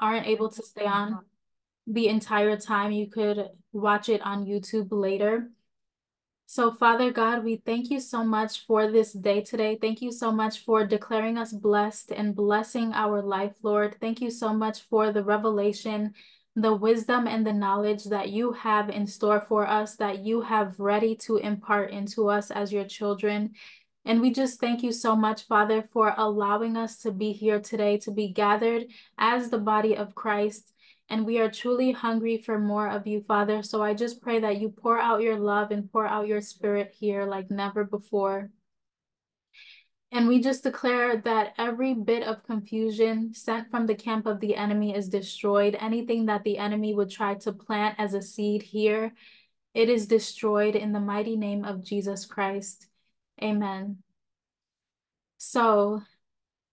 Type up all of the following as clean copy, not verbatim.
aren't able to stay on the entire time, you could watch it on YouTube later. So Father God, we thank you so much for this day today. Thank you so much for declaring us blessed and blessing our life, Lord. Thank you so much for the revelation, the wisdom, and the knowledge that you have in store for us, that you have ready to impart into us as your children. And we just thank you so much, Father, for allowing us to be here today, to be gathered as the body of Christ. And we are truly hungry for more of you, Father. So I just pray that you pour out your love and pour out your spirit here like never before. And we just declare that every bit of confusion sent from the camp of the enemy is destroyed. Anything that the enemy would try to plant as a seed here, it is destroyed in the mighty name of Jesus Christ. Amen. So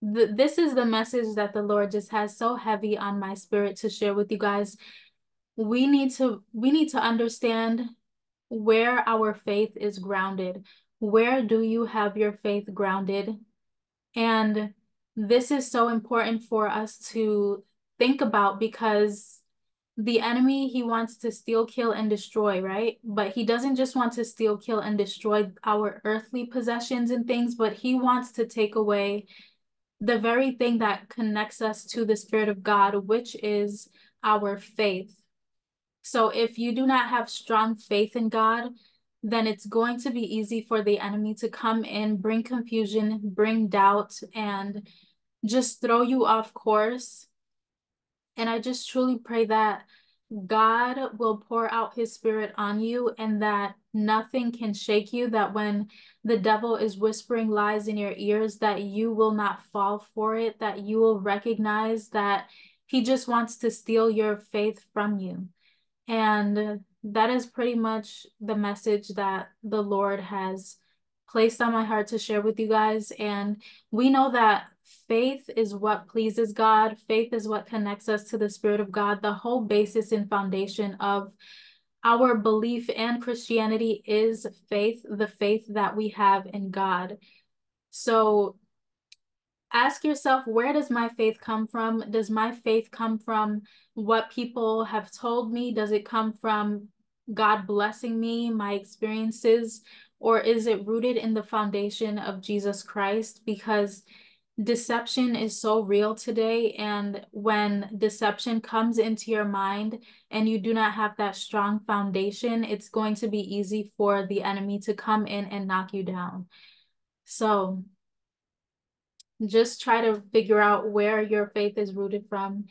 this is the message that the Lord just has so heavy on my spirit to share with you guys. We need to understand where our faith is grounded. Where do you have your faith grounded? And this is so important for us to think about, because the enemy, he wants to steal, kill, and destroy, right? But he doesn't just want to steal, kill, and destroy our earthly possessions and things, but he wants to take away the very thing that connects us to the Spirit of God, which is our faith. So if you do not have strong faith in God, then it's going to be easy for the enemy to come in, bring confusion, bring doubt, and just throw you off course. And I just truly pray that God will pour out his spirit on you, and that nothing can shake you, that when the devil is whispering lies in your ears, that you will not fall for it, that you will recognize that he just wants to steal your faith from you. And that is pretty much the message that the Lord has placed on my heart to share with you guys. And we know that faith is what pleases God. Faith is what connects us to the Spirit of God. The whole basis and foundation of our belief and Christianity is faith, the faith that we have in God. So ask yourself, where does my faith come from? Does my faith come from what people have told me? Does it come from God blessing me, my experiences? Or is it rooted in the foundation of Jesus Christ? Because deception is so real today. And when deception comes into your mind and you do not have that strong foundation, it's going to be easy for the enemy to come in and knock you down. So just try to figure out where your faith is rooted from,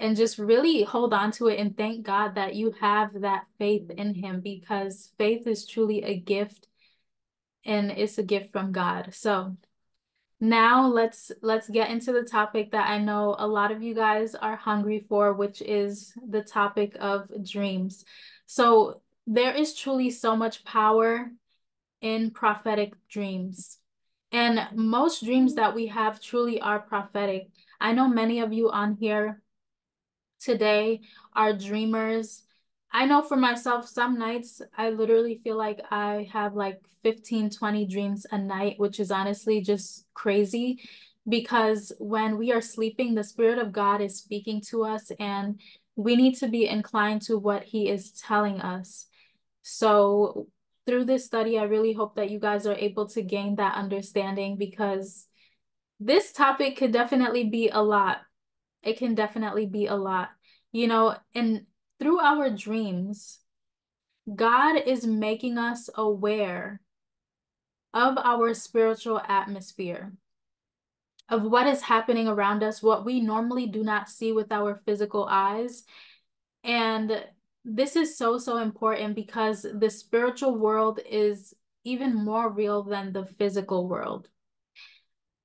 and just really hold on to it and thank God that you have that faith in him, because faith is truly a gift, and it's a gift from God. So now let's get into the topic that I know a lot of you guys are hungry for, which is the topic of dreams. So there is truly so much power in prophetic dreams. And most dreams that we have truly are prophetic. I know many of you on here today are dreamers. I know for myself, some nights I literally feel like I have like 15, 20 dreams a night, which is honestly just crazy, because when we are sleeping, the Spirit of God is speaking to us, and we need to be inclined to what he is telling us. So through this study, I really hope that you guys are able to gain that understanding, because this topic could definitely be a lot. It can definitely be a lot, you know. And through our dreams, God is making us aware of our spiritual atmosphere, of what is happening around us, what we normally do not see with our physical eyes. And this is so, so important, because the spiritual world is even more real than the physical world.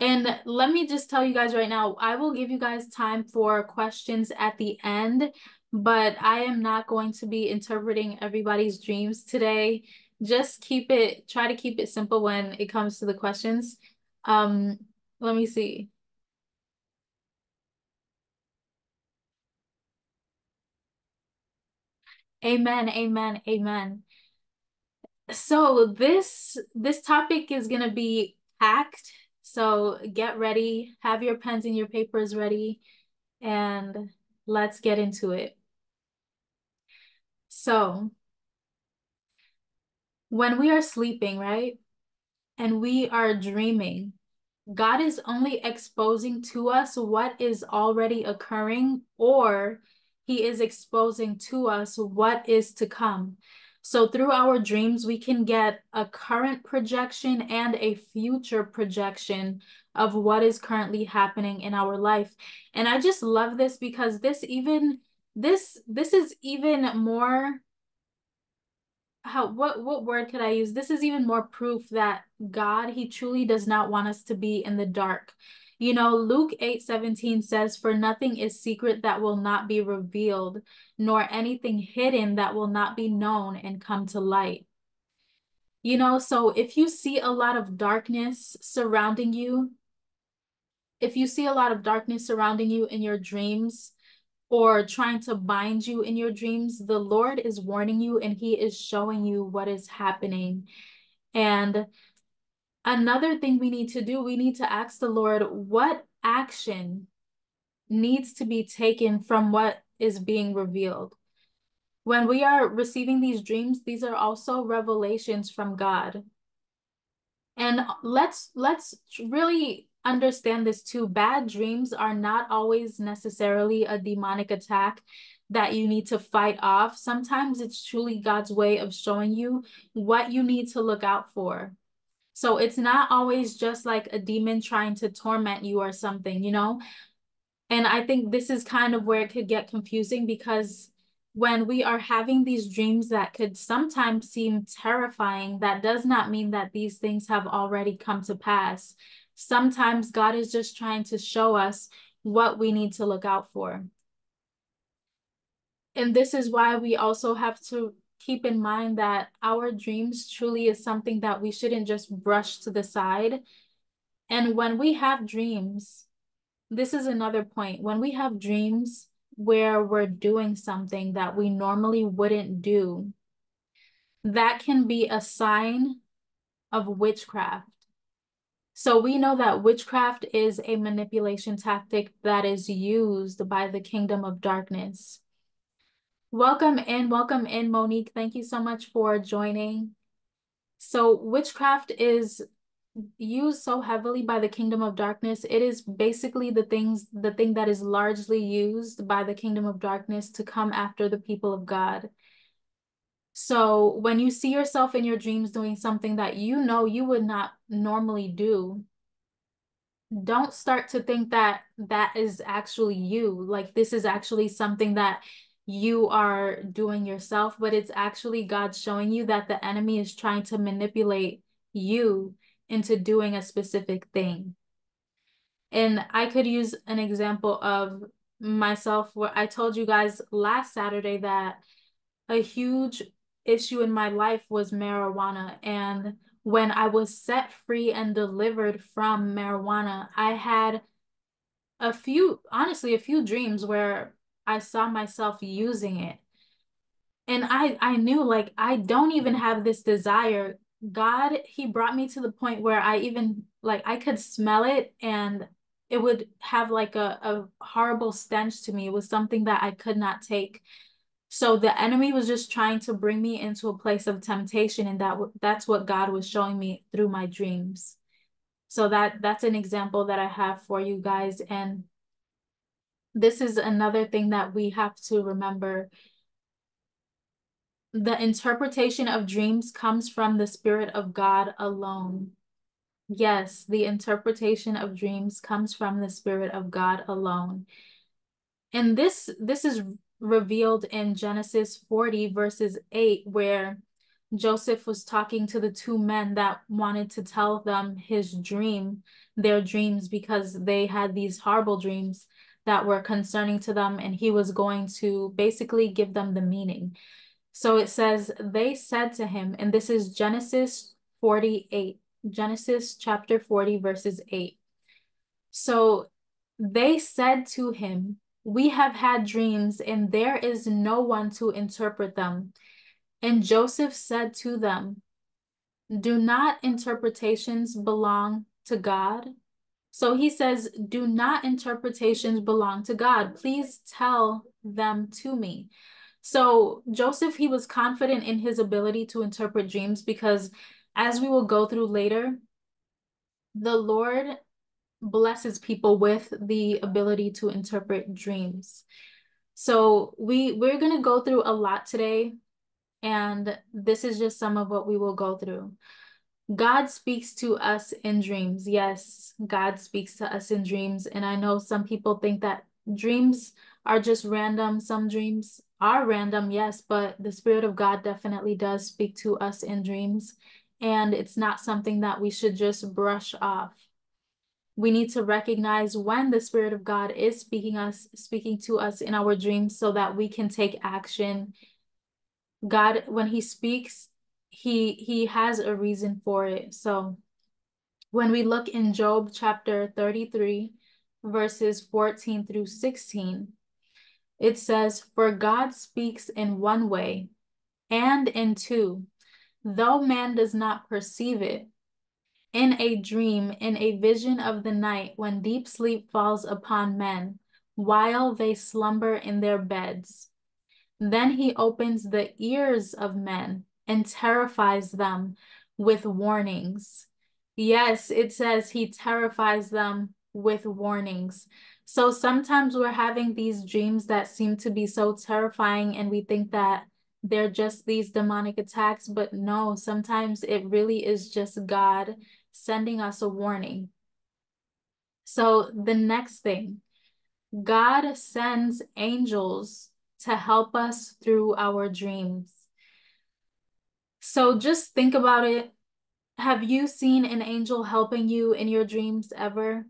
And let me just tell you guys right now, I will give you guys time for questions at the end, but I am not going to be interpreting everybody's dreams today. Just try to keep it simple when it comes to the questions. Let me see. Amen, amen, amen. So this topic is going to be packed. So get ready, have your pens and your papers ready, and let's get into it. So when we are sleeping, right, and we are dreaming, God is only exposing to us what is already occurring, or he is exposing to us what is to come. So through our dreams, we can get a current projection and a future projection of what is currently happening in our life. And I just love this because this is even more, what word could I use? This is even more proof that God, he truly does not want us to be in the dark. You know, Luke 8:17 says, "For nothing is secret that will not be revealed, nor anything hidden that will not be known and come to light." You know, so if you see a lot of darkness surrounding you, if you see a lot of darkness surrounding you in your dreams, or trying to bind you in your dreams, the Lord is warning you and he is showing you what is happening. And another thing we need to do, we need to ask the Lord, what action needs to be taken from what is being revealed? When we are receiving these dreams, these are also revelations from God. And let's really understand this too. Bad dreams are not always necessarily a demonic attack that you need to fight off. Sometimes it's truly God's way of showing you what you need to look out for. So it's not always just like a demon trying to torment you or something, you know? And I think this is kind of where it could get confusing, because when we are having these dreams that could sometimes seem terrifying, that does not mean that these things have already come to pass. Sometimes God is just trying to show us what we need to look out for. And this is why we also have to keep in mind that our dreams truly is something that we shouldn't just brush to the side. And when we have dreams, this is another point. When we have dreams where we're doing something that we normally wouldn't do, that can be a sign of witchcraft. So we know that witchcraft is a manipulation tactic that is used by the kingdom of darkness. Welcome in, Monique. Thank you so much for joining. So witchcraft is used so heavily by the kingdom of darkness. It is basically the thing that is largely used by the kingdom of darkness to come after the people of God. So when you see yourself in your dreams doing something that you know you would not normally do, don't start to think that that is actually you. Like, this is actually something that you are doing yourself, but it's actually God showing you that the enemy is trying to manipulate you into doing a specific thing. And I could use an example of myself, where I told you guys last Saturday that a huge issue in my life was marijuana. And when I was set free and delivered from marijuana, I had a few dreams where I saw myself using it. And I knew, like, I don't even have this desire. God, he brought me to the point where I even, like, I could smell it and it would have like a horrible stench to me. It was something that I could not take. So the enemy was just trying to bring me into a place of temptation, and that's what God was showing me through my dreams. So that's an example that I have for you guys. And this is another thing that we have to remember. The interpretation of dreams comes from the Spirit of God alone. Yes, the interpretation of dreams comes from the Spirit of God alone. And this is revealed in Genesis 40 verses 8, where Joseph was talking to the two men that wanted to tell them their dreams, because they had these horrible dreams that were concerning to them, and he was going to basically give them the meaning. So it says, they said to him, and this is Genesis 48, Genesis chapter 40, verses 8. So they said to him, "We have had dreams, and there is no one to interpret them." And Joseph said to them, "Do not interpretations belong to God? So he says, do not interpretations belong to God? Please tell them to me. So Joseph, he was confident in his ability to interpret dreams because, as we will go through later, the Lord blesses people with the ability to interpret dreams. So we're going to go through a lot today, and this is just some of what we will go through. God speaks to us in dreams. Yes, God speaks to us in dreams. And I know some people think that dreams are just random. Some dreams are random, yes, but the Spirit of God definitely does speak to us in dreams. And it's not something that we should just brush off. We need to recognize when the Spirit of God is speaking to us in our dreams so that we can take action. God, when he speaks, he has a reason for it. So when we look in Job chapter 33, verses 14 through 16, it says, "For God speaks in one way and in two, though man does not perceive it. In a dream, in a vision of the night, when deep sleep falls upon men, while they slumber in their beds. Then he opens the ears of men and terrifies them with warnings." Yes, it says he terrifies them with warnings. So sometimes we're having these dreams that seem to be so terrifying, and we think that they're just these demonic attacks, but no, sometimes it really is just God sending us a warning. So the next thing, God sends angels to help us through our dreams. So just think about it. Have you seen an angel helping you in your dreams ever?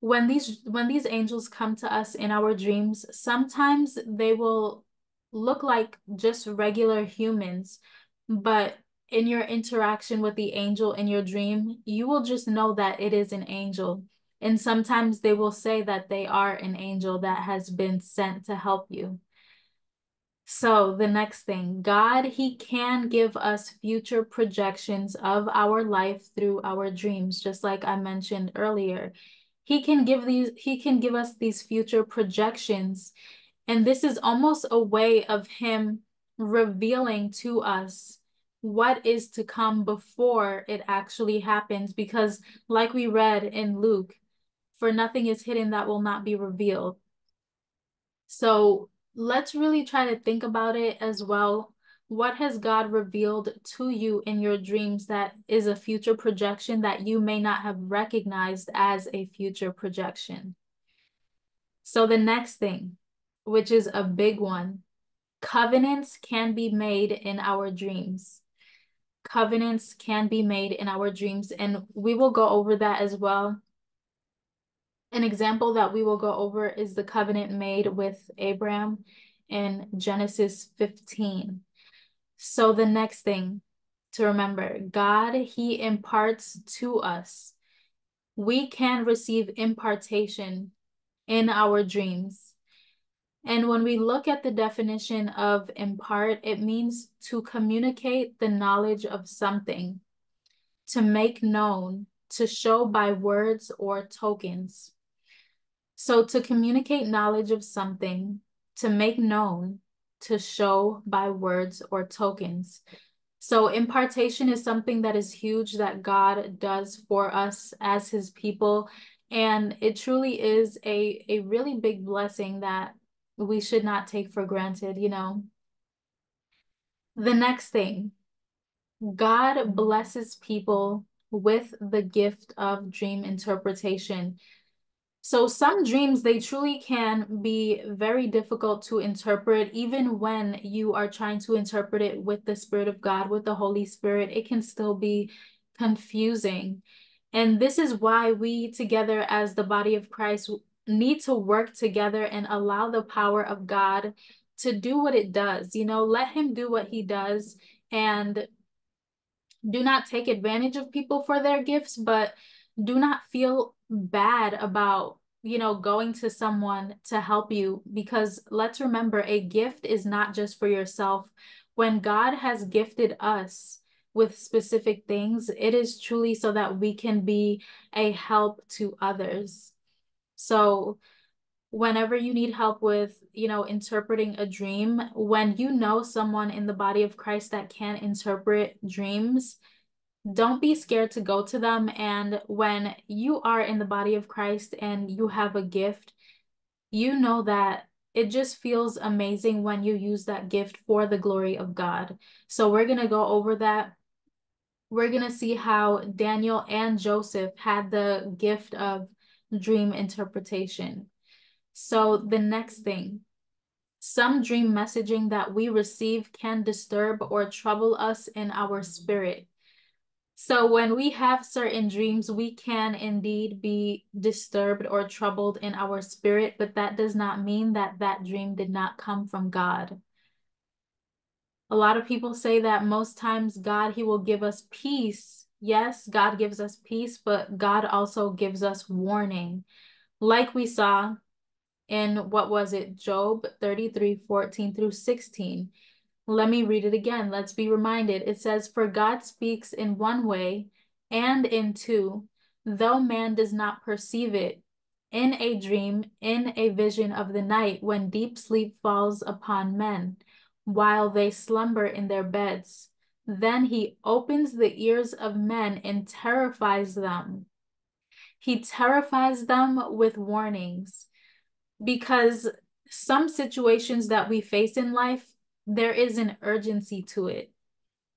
When these angels come to us in our dreams, sometimes they will look like just regular humans, but in your interaction with the angel in your dream, you will just know that it is an angel. And sometimes they will say that they are an angel that has been sent to help you. So the next thing, God, he can give us future projections of our life through our dreams, just like I mentioned earlier. He can give us these future projections, and this is almost a way of him revealing to us what is to come before it actually happens, because like we read in Luke, for nothing is hidden that will not be revealed. So let's really try to think about it as well. What has God revealed to you in your dreams that is a future projection that you may not have recognized as a future projection? So the next thing, which is a big one, covenants can be made in our dreams. Covenants can be made in our dreams, and we will go over that as well. An example that we will go over is the covenant made with Abraham in Genesis 15. So the next thing to remember, God, he imparts to us. We can receive impartation in our dreams. And when we look at the definition of impart, it means to communicate the knowledge of something, to make known, to show by words or tokens. So to communicate knowledge of something, to make known, to show by words or tokens. So impartation is something that is huge that God does for us as his people. And it truly is a really big blessing that we should not take for granted, you know. The next thing, God blesses people with the gift of dream interpretation. So some dreams, they truly can be very difficult to interpret. Even when you are trying to interpret it with the Spirit of God, with the Holy Spirit, it can still be confusing. And this is why we together as the body of Christ need to work together and allow the power of God to do what it does. You know, let him do what he does, and do not take advantage of people for their gifts, but do not feel bad about, you know, going to someone to help you, because let's remember, a gift is not just for yourself. When God has gifted us with specific things, it is truly so that we can be a help to others. So whenever you need help with, interpreting a dream, when you know someone in the body of Christ that can interpret dreams, don't be scared to go to them. And when you are in the body of Christ and you have a gift, you know that it just feels amazing when you use that gift for the glory of God. So we're going to go over that. We're going to see how Daniel and Joseph had the gift of dream interpretation. So the next thing, some dream messaging that we receive can disturb or trouble us in our spirit. So when we have certain dreams, we can indeed be disturbed or troubled in our spirit, but that does not mean that that dream did not come from God. A lot of people say that most times God, he will give us peace. Yes, God gives us peace, but God also gives us warning. Like we saw in, Job 33:14-16. Let me read it again. Let's be reminded. It says, "For God speaks in one way and in two, though man does not perceive it, in a dream, in a vision of the night, when deep sleep falls upon men, while they slumber in their beds. Then he opens the ears of men and terrifies them. He terrifies them with warnings." Because some situations that we face in life, there is an urgency to it.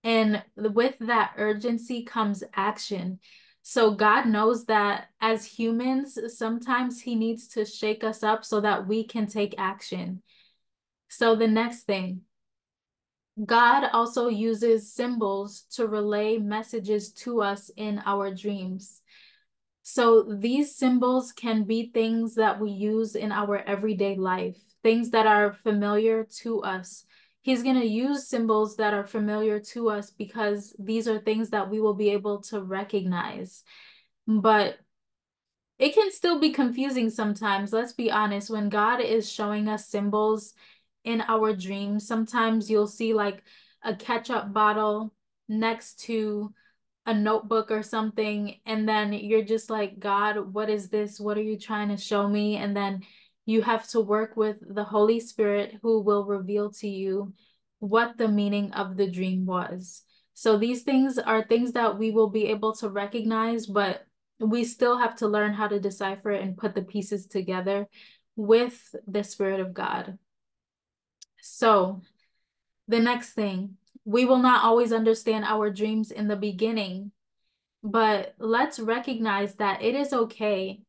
And with that urgency comes action. So God knows that as humans, sometimes he needs to shake us up so that we can take action. So the next thing, God also uses symbols to relay messages to us in our dreams. So these symbols can be things that we use in our everyday life, things that are familiar to us. He's going to use symbols that are familiar to us because these are things that we will be able to recognize. But it can still be confusing sometimes. Let's be honest. When God is showing us symbols in our dreams, sometimes you'll see like a ketchup bottle next to a notebook or something. And then you're just like, God, what is this? What are you trying to show me? And then you have to work with the Holy Spirit, who will reveal to you what the meaning of the dream was. So these things are things that we will be able to recognize, but we still have to learn how to decipher it and put the pieces together with the Spirit of God. So the next thing, we will not always understand our dreams in the beginning, but let's recognize that it is okay.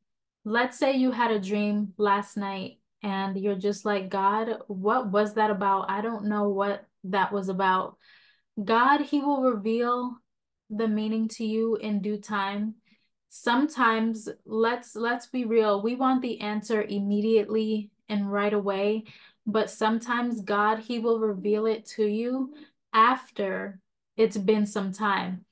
Let's say you had a dream last night and you're just like, God, what was that about? I don't know what that was about. God, he will reveal the meaning to you in due time. Sometimes, let's be real, we want the answer immediately and right away, but sometimes God, he will reveal it to you after it's been some time.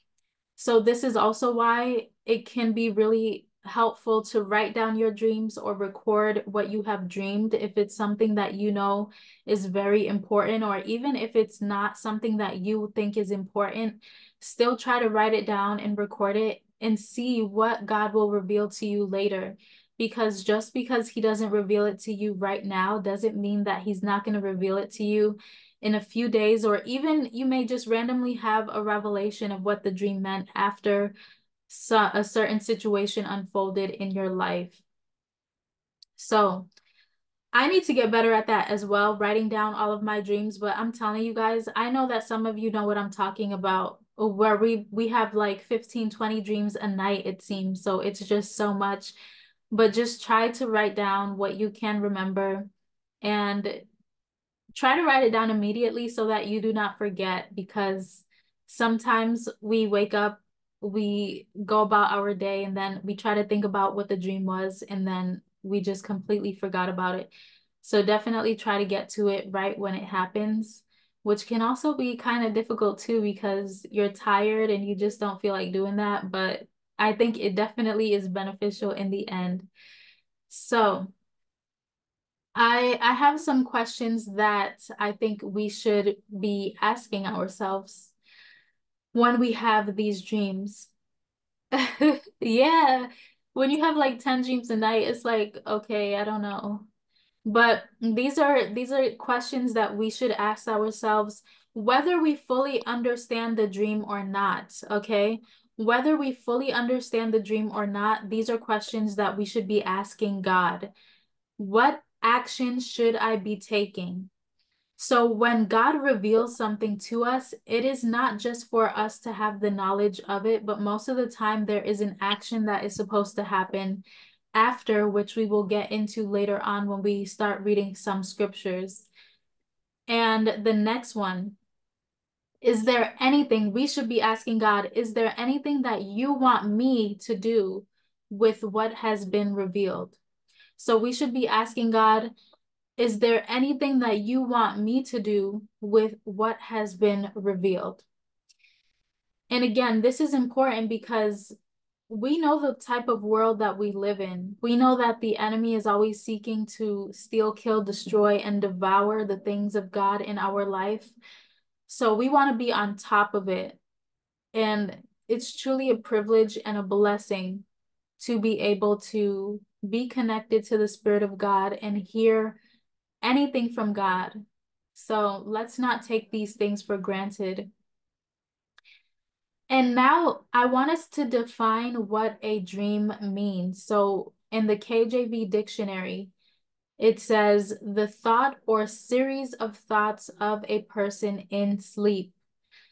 So this is also why it can be really helpful to write down your dreams or record what you have dreamed if it's something that you know is very important, or even if it's not something that you think is important, still try to write it down and record it and see what God will reveal to you later. Because just because he doesn't reveal it to you right now doesn't mean that he's not going to reveal it to you in a few days, or even you may just randomly have a revelation of what the dream meant after so a certain situation unfolded in your life. So I need to get better at that as well, writing down all of my dreams. But I'm telling you guys, I know that some of you know what I'm talking about, where we have like 15-20 dreams a night, it seems. So it's just so much, but just try to write down what you can remember and try to write it down immediately so that you do not forget, because sometimes we wake up, we go about our day, and then we try to think about what the dream was, and then we just completely forgot about it. So definitely try to get to it right when it happens, which can also be kind of difficult too, because you're tired and you just don't feel like doing that. But I think it definitely is beneficial in the end. So I have some questions that I think we should be asking ourselves. when we have these dreams. Yeah, when you have like 10 dreams a night, it's like, okay, I don't know. But these are questions that we should ask ourselves, whether we fully understand the dream or not, okay? Whether we fully understand the dream or not, these are questions that we should be asking God. What action should I be taking? So when God reveals something to us, it is not just for us to have the knowledge of it, but most of the time there is an action that is supposed to happen after, which we will get into later on when we start reading some scriptures. And the next one, is there anything we should be asking God? Is there anything that you want me to do with what has been revealed? So we should be asking God, is there anything that you want me to do with what has been revealed? And again, this is important because we know the type of world that we live in. We know that the enemy is always seeking to steal, kill, destroy, and devour the things of God in our life. So we want to be on top of it. And it's truly a privilege and a blessing to be able to be connected to the Spirit of God and hear anything from God. So let's not take these things for granted. And now I want us to define what a dream means. So in the KJV dictionary, it says the thought or series of thoughts of a person in sleep.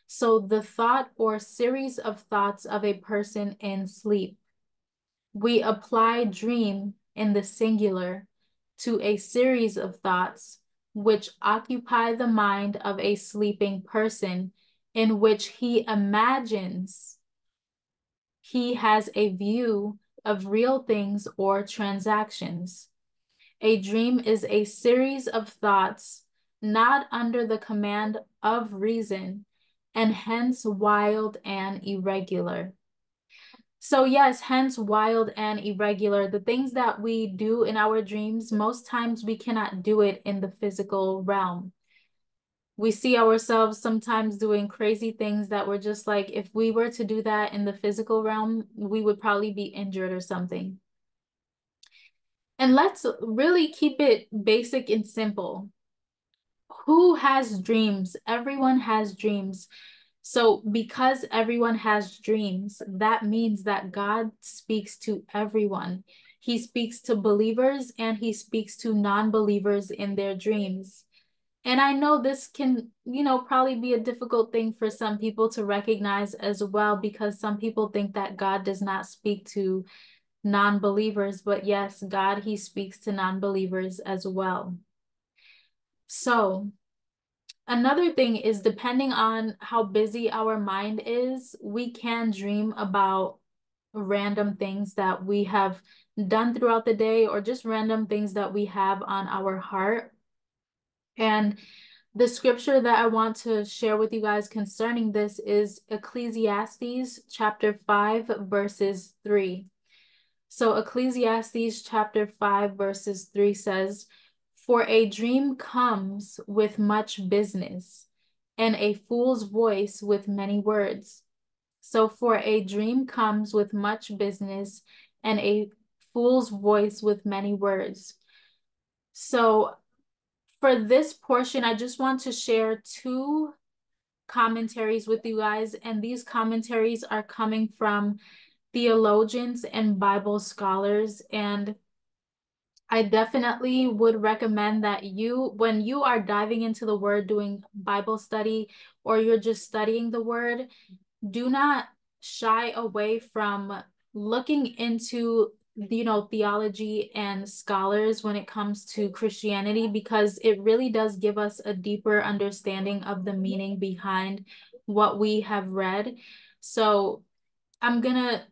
So the thought or series of thoughts of a person in sleep. We apply dream in the singular to a series of thoughts which occupy the mind of a sleeping person, in which he imagines he has a view of real things or transactions. A dream is a series of thoughts not under the command of reason, and hence wild and irregular. So yes, hence wild and irregular. The things that we do in our dreams, most times we cannot do it in the physical realm. We see ourselves sometimes doing crazy things that were just like, if we were to do that in the physical realm, we would probably be injured or something. And let's really keep it basic and simple. Who has dreams? Everyone has dreams. So because everyone has dreams, that means that God speaks to everyone. He speaks to believers and he speaks to non-believers in their dreams. And I know this can, probably be a difficult thing for some people to recognize as well, because some people think that God does not speak to non-believers, but yes, God, he speaks to non-believers as well. So another thing is, depending on how busy our mind is, we can dream about random things that we have done throughout the day, or just random things that we have on our heart. And the scripture that I want to share with you guys concerning this is Ecclesiastes chapter 5, verses 3. So Ecclesiastes chapter 5, verses 3 says, "For a dream comes with much business, and a fool's voice with many words." So for a dream comes with much business and a fool's voice with many words. So for this portion, I just want to share two commentaries with you guys. And these commentaries are coming from theologians and Bible scholars, and I definitely would recommend that you, when you are diving into the word, doing Bible study, or you're just studying the word, do not shy away from looking into, theology and scholars when it comes to Christianity, because it really does give us a deeper understanding of the meaning behind what we have read. So I'm going to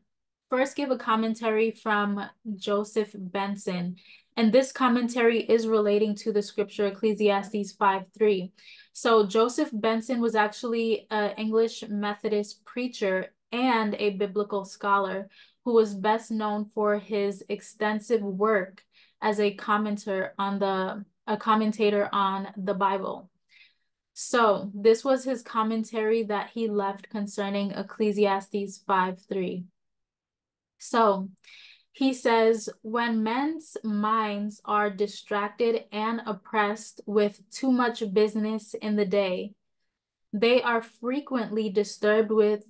first give a commentary from Joseph Benson. And this commentary is relating to the scripture Ecclesiastes 5:3. So Joseph Benson was actually an English Methodist preacher and a biblical scholar who was best known for his extensive work as a commentator on the Bible. So this was his commentary that he left concerning Ecclesiastes 5:3. So he says, when men's minds are distracted and oppressed with too much business in the day, they are frequently disturbed with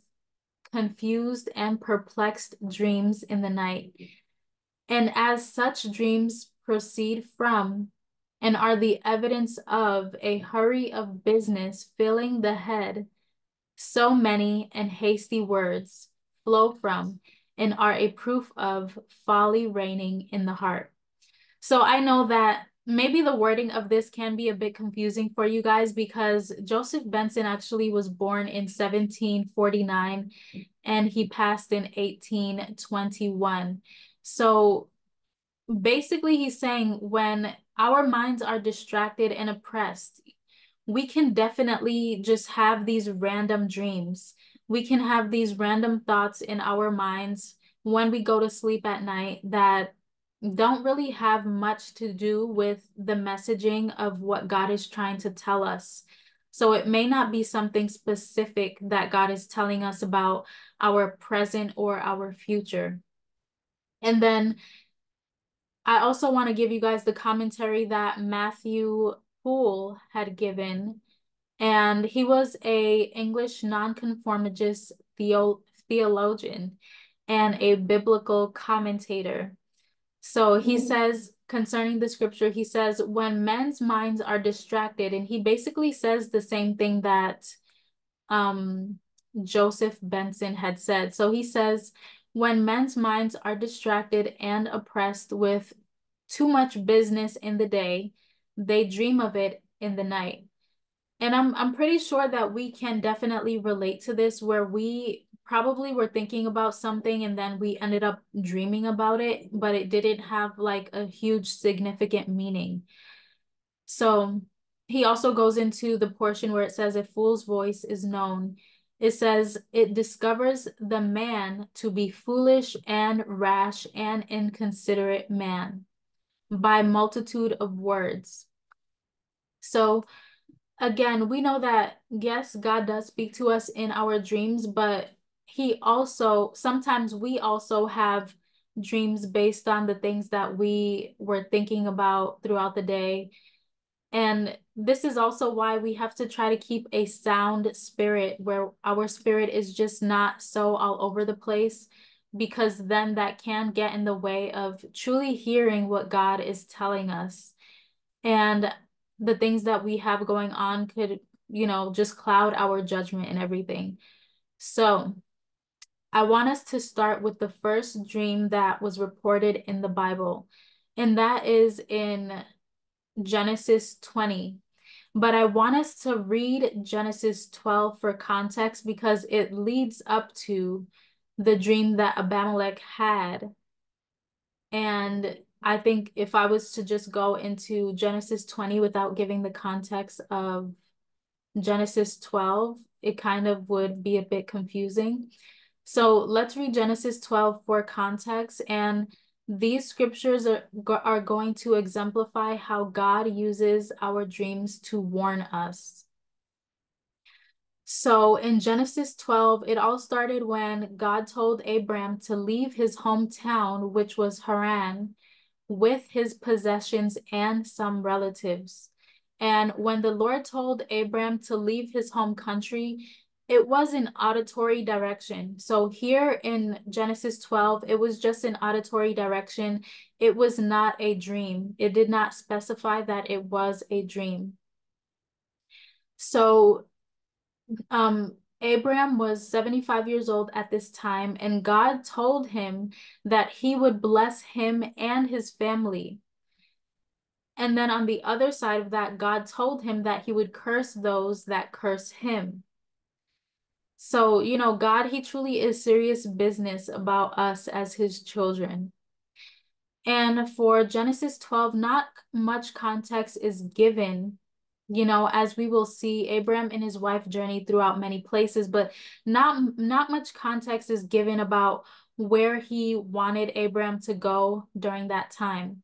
confused and perplexed dreams in the night. And as such dreams proceed from and are the evidence of a hurry of business filling the head, so many and hasty words flow from and are a proof of folly reigning in the heart. So I know that maybe the wording of this can be a bit confusing for you guys, because Joseph Benson actually was born in 1749 and he passed in 1821. So basically he's saying when our minds are distracted and oppressed, we can definitely just have these random dreams. We can have these random thoughts in our minds when we go to sleep at night that don't really have much to do with the messaging of what God is trying to tell us. So it may not be something specific that God is telling us about our present or our future. And then I also want to give you guys the commentary that Matthew Poole had given, and he was a English nonconformist theologian and a biblical commentator. So he says concerning the scripture, he says, when men's minds are distracted, and he basically says the same thing that Joseph Benson had said. So he says, when men's minds are distracted and oppressed with too much business in the day, they dream of it in the night. And I'm pretty sure that we can definitely relate to this, where we probably were thinking about something and then we ended up dreaming about it, but it didn't have like a huge significant meaning. So he also goes into the portion where it says a fool's voice is known. It says, it discovers the man to be foolish and rash and inconsiderate man by multitude of words. So again, we know that, yes, God does speak to us in our dreams, but he also, sometimes we also have dreams based on the things that we were thinking about throughout the day. And this is also why we have to try to keep a sound spirit, where our spirit is just not so all over the place, because then that can get in the way of truly hearing what God is telling us. And the things that we have going on could, you know, just cloud our judgment and everything. So I want us to start with the first dream that was reported in the Bible, and that is in Genesis 20, but I want us to read Genesis 12 for context, because it leads up to the dream that Abimelech had. And I think if I was to just go into Genesis 20 without giving the context of Genesis 12, it kind of would be a bit confusing. So let's read Genesis 12 for context, and these scriptures are going to exemplify how God uses our dreams to warn us. So in Genesis 12, it all started when God told Abram to leave his hometown, which was Haran, with his possessions and some relatives. And when the Lord told Abram to leave his home country, it was an auditory direction. So here in Genesis 12, it was just an auditory direction. It was not a dream. It did not specify that it was a dream. So Abram was 75 years old at this time, and God told him that he would bless him and his family. And then on the other side of that, God told him that he would curse those that curse him. So, you know, God, he truly is serious business about us as his children. And for Genesis 12, not much context is given, you know, as we will see, Abram and his wife journeyed throughout many places, but not much context is given about where he wanted Abram to go during that time.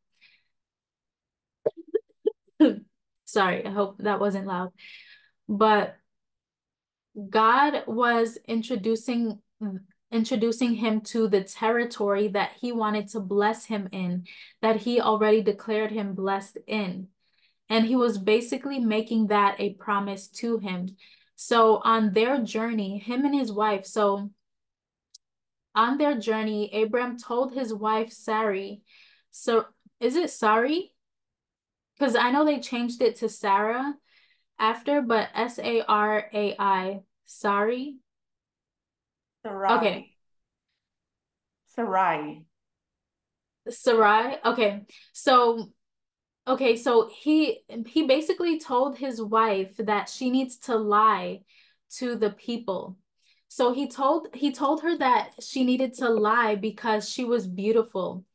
Sorry, I hope that wasn't loud. but God was introducing him to the territory that he wanted to bless him in, that he already declared him blessed in. And he was basically making that a promise to him. So on their journey, him and his wife, so on their journey, Abram told his wife, Sarai. So is it Sarai? Because I know they changed it to Sarah after, but S-A-R-A-I, Sarai. Sarai. Okay. Sarai. Sarai. Okay. So, okay. So he basically told his wife that she needs to lie to the people. So he told her that she needed to lie because she was beautiful.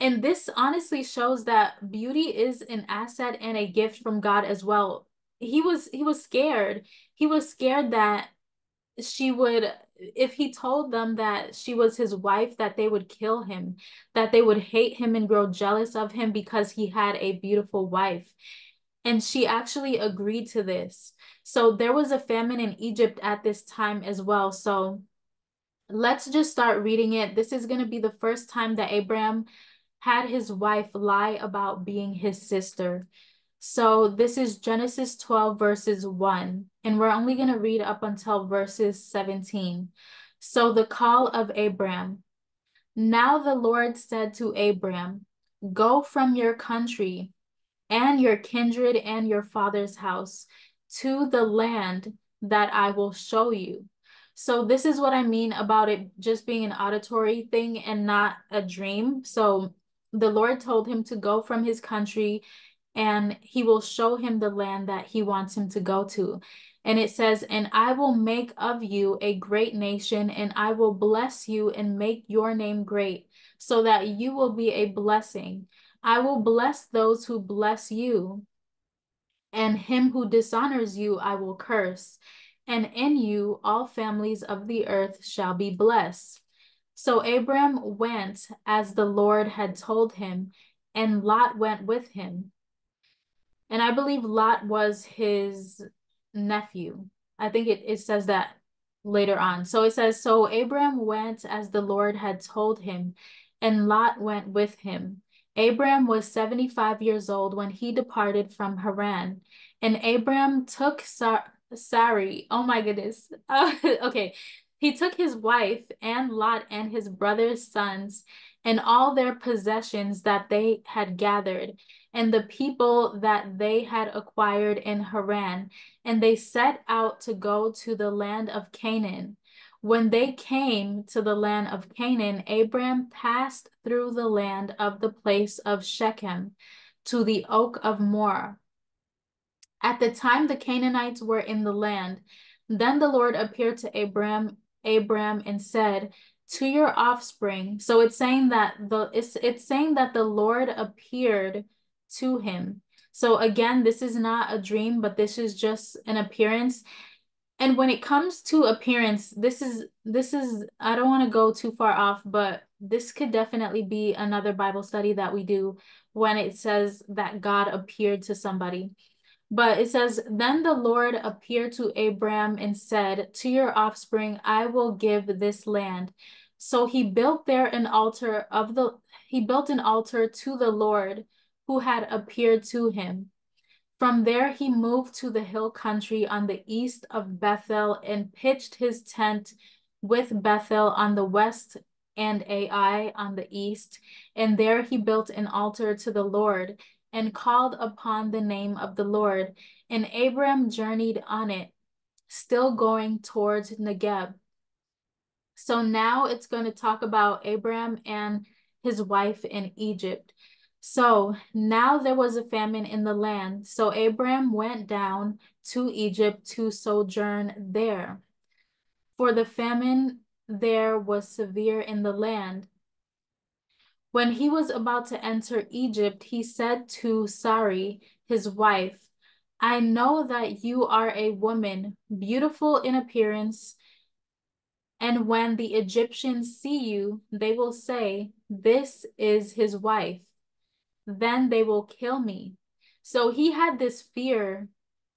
And this honestly shows that beauty is an asset and a gift from God as well. He was scared. He was scared that she would, if he told them that she was his wife, that they would kill him, that they would hate him and grow jealous of him because he had a beautiful wife. And she actually agreed to this. So there was a famine in Egypt at this time as well. So let's just start reading it. This is going to be the first time that Abram had his wife lie about being his sister. So this is Genesis 12, verses 1, and we're only going to read up until verses 17. So the call of Abram. Now the Lord said to Abram, go from your country and your kindred and your father's house to the land that I will show you. So this is what I mean about it just being an auditory thing and not a dream. So the Lord told him to go from his country, and he will show him the land that he wants him to go to. And it says, and I will make of you a great nation, and I will bless you and make your name great, so that you will be a blessing. I will bless those who bless you, and him who dishonors you I will curse. And in you all families of the earth shall be blessed. So Abram went as the Lord had told him, and Lot went with him. And I believe Lot was his nephew. I think it says that later on. So it says, so Abram went as the Lord had told him, and Lot went with him. Abram was 75 years old when he departed from Haran. And Abram took Sarai. Oh my goodness. Okay. He took his wife and Lot and his brother's sons and all their possessions that they had gathered and the people that they had acquired in Haran, and they set out to go to the land of Canaan. When they came to the land of Canaan, Abram passed through the land of the place of Shechem to the oak of Moreh. At the time the Canaanites were in the land, then the Lord appeared to Abram and said, to your offspring. So it's saying that the Lord appeared to him. So again, this is not a dream, but this is just an appearance. And when it comes to appearance, this is I don't want to go too far off, but this could definitely be another Bible study that we do when it says that God appeared to somebody. But it says, then the Lord appeared to Abram and said, to your offspring, I will give this land. So he built there an altar to the Lord who had appeared to him. From there, he moved to the hill country on the east of Bethel and pitched his tent with Bethel on the west and Ai on the east. And there he built an altar to the Lord and called upon the name of the Lord. And Abram journeyed on it, still going towards Negeb. So now it's going to talk about Abram and his wife in Egypt. So now there was a famine in the land. So Abram went down to Egypt to sojourn there, for the famine there was severe in the land. When he was about to enter Egypt, he said to Sarai, his wife, I know that you are a woman, beautiful in appearance, and when the Egyptians see you, they will say, this is his wife. Then they will kill me. So he had this fear.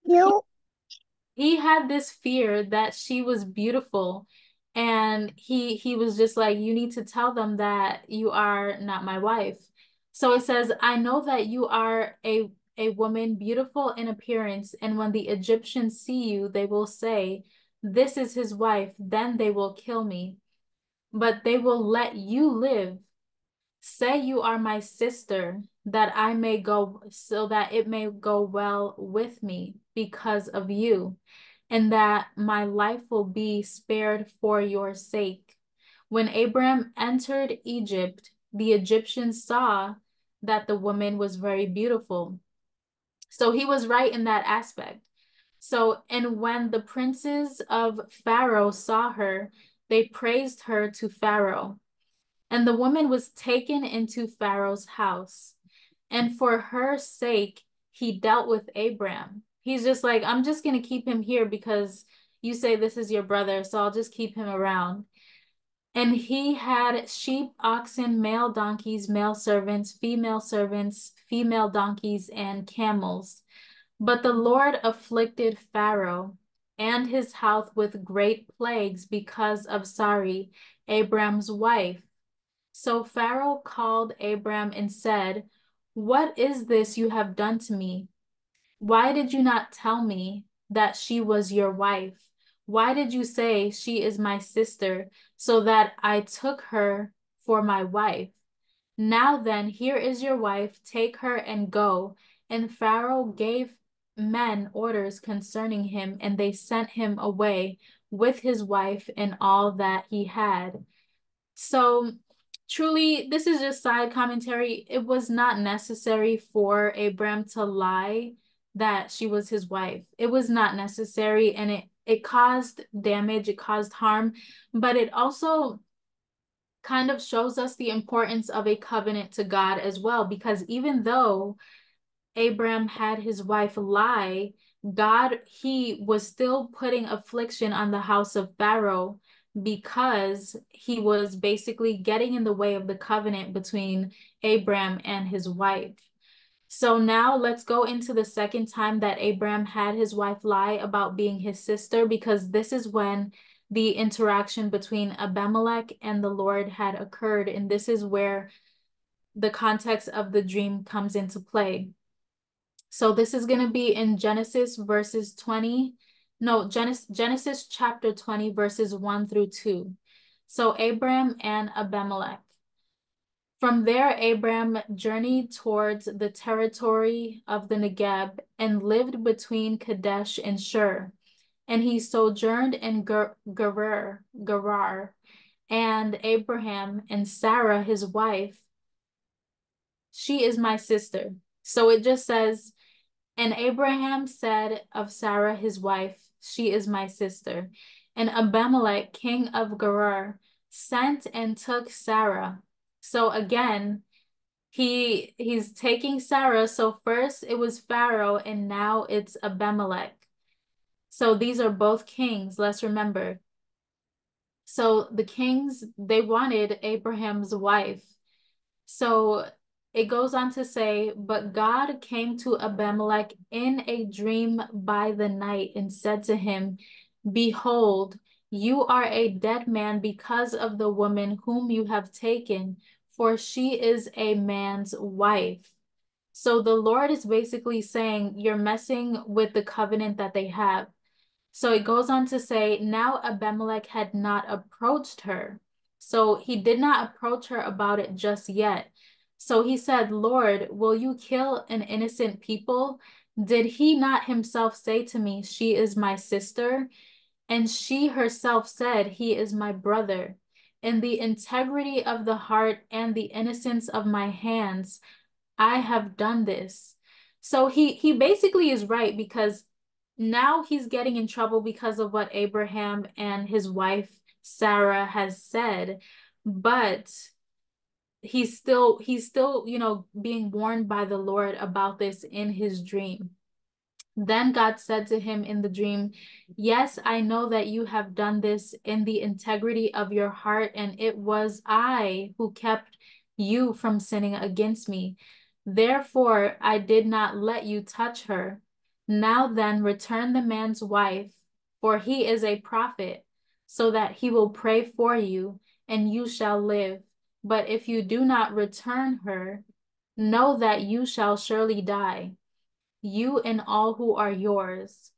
No. he had this fear that she was beautiful, and he was just like, you need to tell them that you are not my wife. So it says, I know that you are a woman beautiful in appearance, and when the Egyptians see you, they will say, this is his wife. Then they will kill me, but they will let you live. Say you are my sister, that I may go, so that it may go well with me because of you, and that my life will be spared for your sake. When Abram entered Egypt, the Egyptians saw that the woman was very beautiful. So he was right in that aspect. So, and when the princes of Pharaoh saw her, they praised her to Pharaoh. And the woman was taken into Pharaoh's house. And for her sake, he dealt with Abram. He's just like, I'm just going to keep him here because you say this is your brother, so I'll just keep him around. And he had sheep, oxen, male donkeys, male servants, female donkeys, and camels. But the Lord afflicted Pharaoh and his house with great plagues because of Sarai, Abram's wife. So Pharaoh called Abram and said, what is this you have done to me? Why did you not tell me that she was your wife? Why did you say she is my sister, so that I took her for my wife? Now then, here is your wife, take her and go. And Pharaoh gave men orders concerning him, and they sent him away with his wife and all that he had. So truly, this is just side commentary. It was not necessary for Abram to lie that she was his wife. It was not necessary, and it caused damage, it caused harm, but it also kind of shows us the importance of a covenant to God as well, because even though Abram had his wife lie, he was still putting affliction on the house of Pharaoh, because he was basically getting in the way of the covenant between Abram and his wife. So now let's go into the second time that Abram had his wife lie about being his sister, because this is when the interaction between Abimelech and the Lord had occurred. And this is where the context of the dream comes into play. So this is going to be in Genesis chapter 20, verses 1 through 2. So Abram and Abimelech. From there, Abram journeyed towards the territory of the Negeb and lived between Kadesh and Shur. And he sojourned in Gerar. And Abraham and Sarah, his wife, she is my sister. So it just says, and Abraham said of Sarah, his wife, she is my sister. And Abimelech, king of Gerar, sent and took Sarah. So again, he's taking Sarah. So first it was Pharaoh, and now it's Abimelech. So these are both kings, let's remember. So the kings, they wanted Abraham's wife. So it goes on to say, but God came to Abimelech in a dream by the night and said to him, behold, you are a dead man because of the woman whom you have taken, for she is a man's wife. So the Lord is basically saying, you're messing with the covenant that they have. So it goes on to say, now Abimelech had not approached her. So he did not approach her about it just yet. So he said, Lord, will you kill an innocent people? Did he not himself say to me, she is my sister? And she herself said, he is my brother. In the integrity of the heart and the innocence of my hands, I have done this. So he basically is right, because now he's getting in trouble because of what Abraham and his wife Sarah has said, but he's still, being warned by the Lord about this in his dream. Then God said to him in the dream, yes, I know that you have done this in the integrity of your heart, and it was I who kept you from sinning against me. Therefore, I did not let you touch her. Now then, return the man's wife, for he is a prophet, so that he will pray for you, and you shall live. But if you do not return her, know that you shall surely die, you and all who are yours.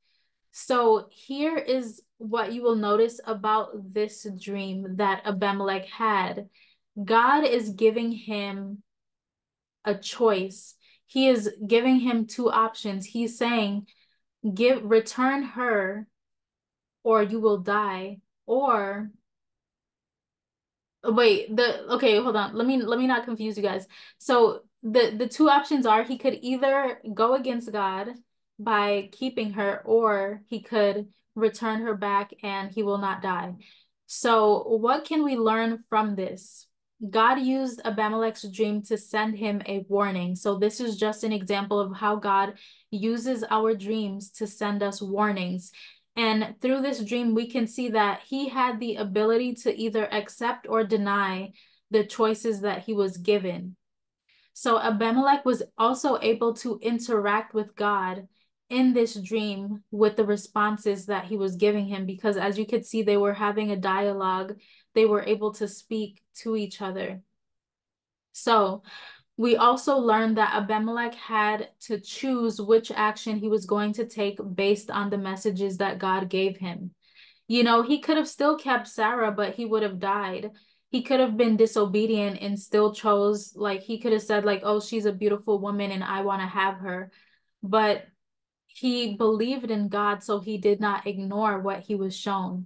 So here is what you will notice about this dream that Abimelech had. God is giving him a choice. He is giving him two options. He's saying, return her or you will die. Or wait, okay, hold on. Let me not confuse you guys. So the two options are, he could either go against God by keeping her, or he could return her back and he will not die. So what can we learn from this? God used Abimelech's dream to send him a warning. So this is just an example of how God uses our dreams to send us warnings. And through this dream, we can see that he had the ability to either accept or deny the choices that he was given. So Abimelech was also able to interact with God in this dream with the responses that he was giving him, because as you could see, they were having a dialogue. They were able to speak to each other. So we also learned that Abimelech had to choose which action he was going to take based on the messages that God gave him. You know, he could have still kept Sarah, but he would have died. He could have been disobedient and still chose, like, he could have said, like, oh, she's a beautiful woman and I want to have her. But he believed in God, so he did not ignore what he was shown.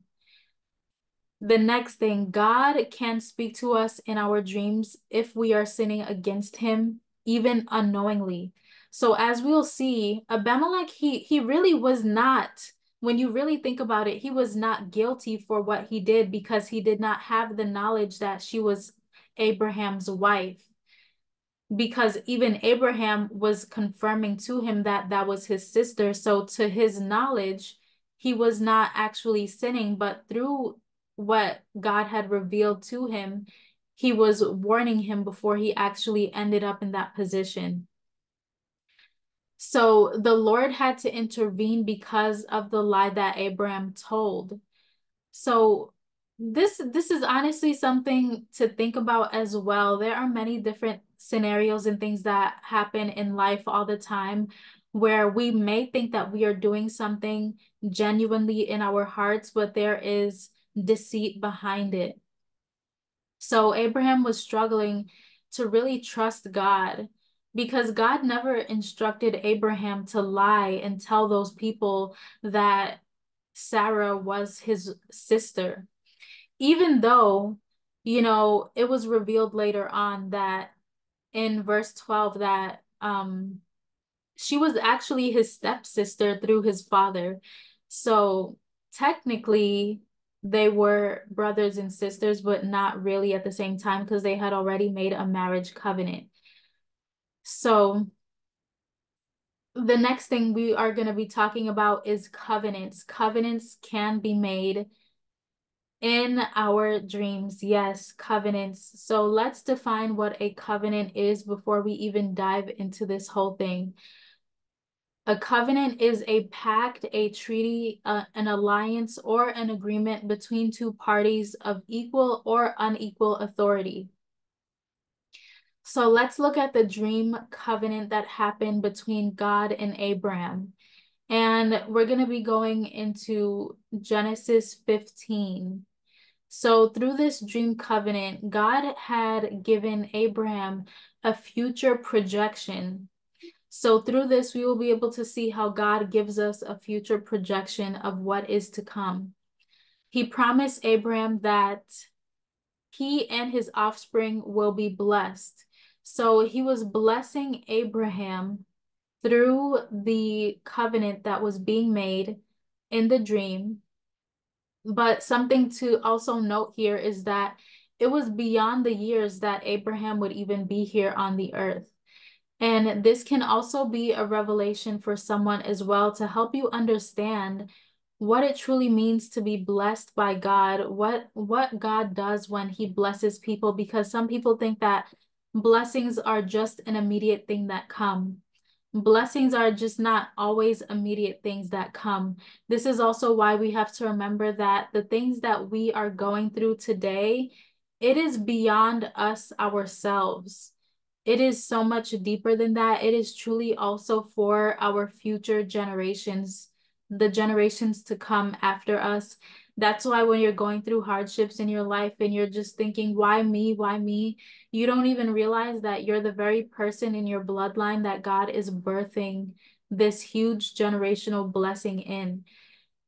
The next thing, God can speak to us in our dreams if we are sinning against him, even unknowingly. So as we'll see, Abimelech, he really was not, when you really think about it, he was not guilty for what he did, because he did not have the knowledge that she was Abraham's wife. Because even Abraham was confirming to him that that was his sister. So to his knowledge, he was not actually sinning, but through what God had revealed to him, he was warning him before he actually ended up in that position. So the Lord had to intervene because of the lie that Abraham told. So this is honestly something to think about as well. There are many different scenarios and things that happen in life all the time, where we may think that we are doing something genuinely in our hearts, but there is deceit behind it. So Abraham was struggling to really trust God, because God never instructed Abraham to lie and tell those people that Sarah was his sister. Even though, you know, it was revealed later on that in verse 12 that she was actually his stepsister through his father. So technically, they were brothers and sisters, but not really at the same time, because they had already made a marriage covenant. So the next thing we are going to be talking about is covenants. Covenants can be made in our dreams. Yes, covenants. So let's define what a covenant is before we even dive into this whole thing. A covenant is a pact, a treaty, an alliance, or an agreement between two parties of equal or unequal authority. So let's look at the dream covenant that happened between God and Abraham. And we're going to be going into Genesis 15. So through this dream covenant, God had given Abraham a future projection. So through this, we will be able to see how God gives us a future projection of what is to come. He promised Abraham that he and his offspring will be blessed. So he was blessing Abraham through the covenant that was being made in the dream. But something to also note here is that it was beyond the years that Abraham would even be here on the earth. And this can also be a revelation for someone as well, to help you understand what it truly means to be blessed by God, what God does when he blesses people, because some people think that blessings are just an immediate thing that come. Blessings are just not always immediate things that come. This is also why we have to remember that the things that we are going through today, it is beyond us ourselves. It is so much deeper than that. It is truly also for our future generations, the generations to come after us. That's why when you're going through hardships in your life and you're just thinking, why me? Why me? You don't even realize that you're the very person in your bloodline that God is birthing this huge generational blessing in.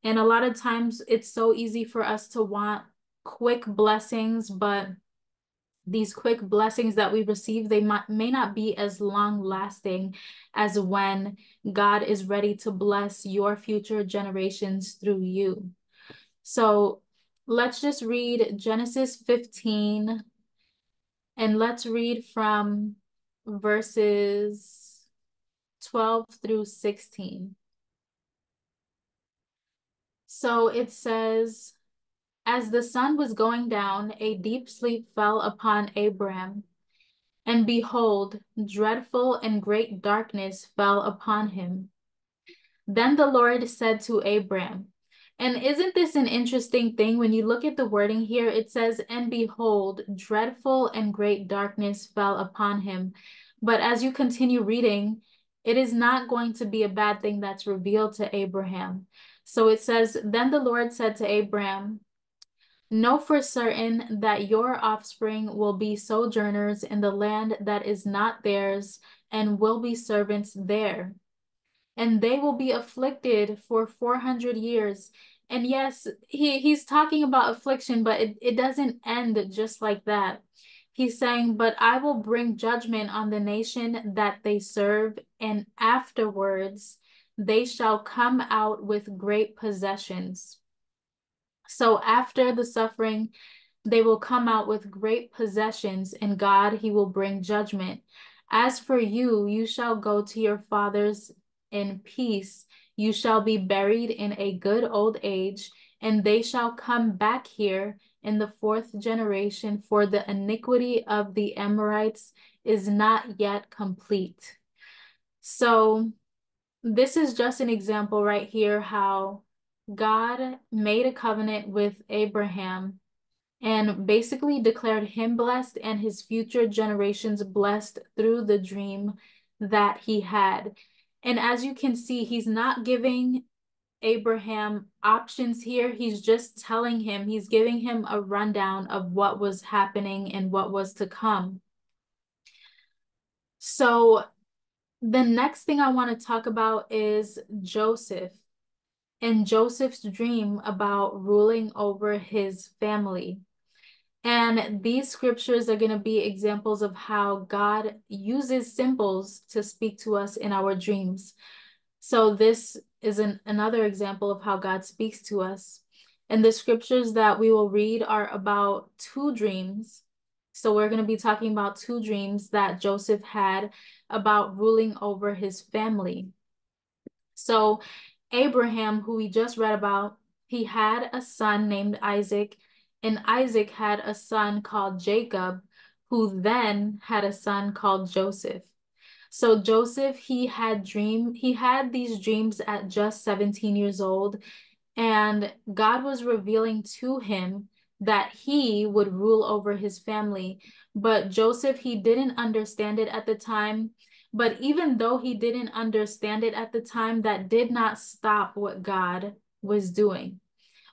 And a lot of times it's so easy for us to want quick blessings, but these quick blessings that we receive, they may not be as long lasting as when God is ready to bless your future generations through you. So let's just read Genesis 15 and let's read from verses 12 through 16. So it says, as the sun was going down, a deep sleep fell upon Abram, and behold, dreadful and great darkness fell upon him. Then the Lord said to Abram, and isn't this an interesting thing? When you look at the wording here, it says, and behold, dreadful and great darkness fell upon him. But as you continue reading, it is not going to be a bad thing that's revealed to Abraham. So it says, then the Lord said to Abram, know for certain that your offspring will be sojourners in the land that is not theirs and will be servants there. And they will be afflicted for 400 years. And yes, he's talking about affliction, but it doesn't end just like that. He's saying, but I will bring judgment on the nation that they serve, and afterwards they shall come out with great possessions. So after the suffering, they will come out with great possessions, and God, he will bring judgment. As for you, you shall go to your fathers in peace. You shall be buried in a good old age, and they shall come back here in the fourth generation, for the iniquity of the Amorites is not yet complete. So this is just an example right here how God made a covenant with Abraham and basically declared him blessed and his future generations blessed through the dream that he had. And as you can see, he's not giving Abraham options here. He's just telling him, he's giving him a rundown of what was happening and what was to come. So the next thing I want to talk about is Joseph and Joseph's dream about ruling over his family. And these scriptures are going to be examples of how God uses symbols to speak to us in our dreams. So this is another example of how God speaks to us. And the scriptures that we will read are about two dreams. So we're going to be talking about two dreams that Joseph had about ruling over his family. So Abraham, who we just read about, he had a son named Isaac, and Isaac had a son called Jacob, who then had a son called Joseph. So Joseph, he had these dreams at just 17 years old, and God was revealing to him that he would rule over his family. But Joseph, he didn't understand it at the time. But even though he didn't understand it at the time, that did not stop what God was doing.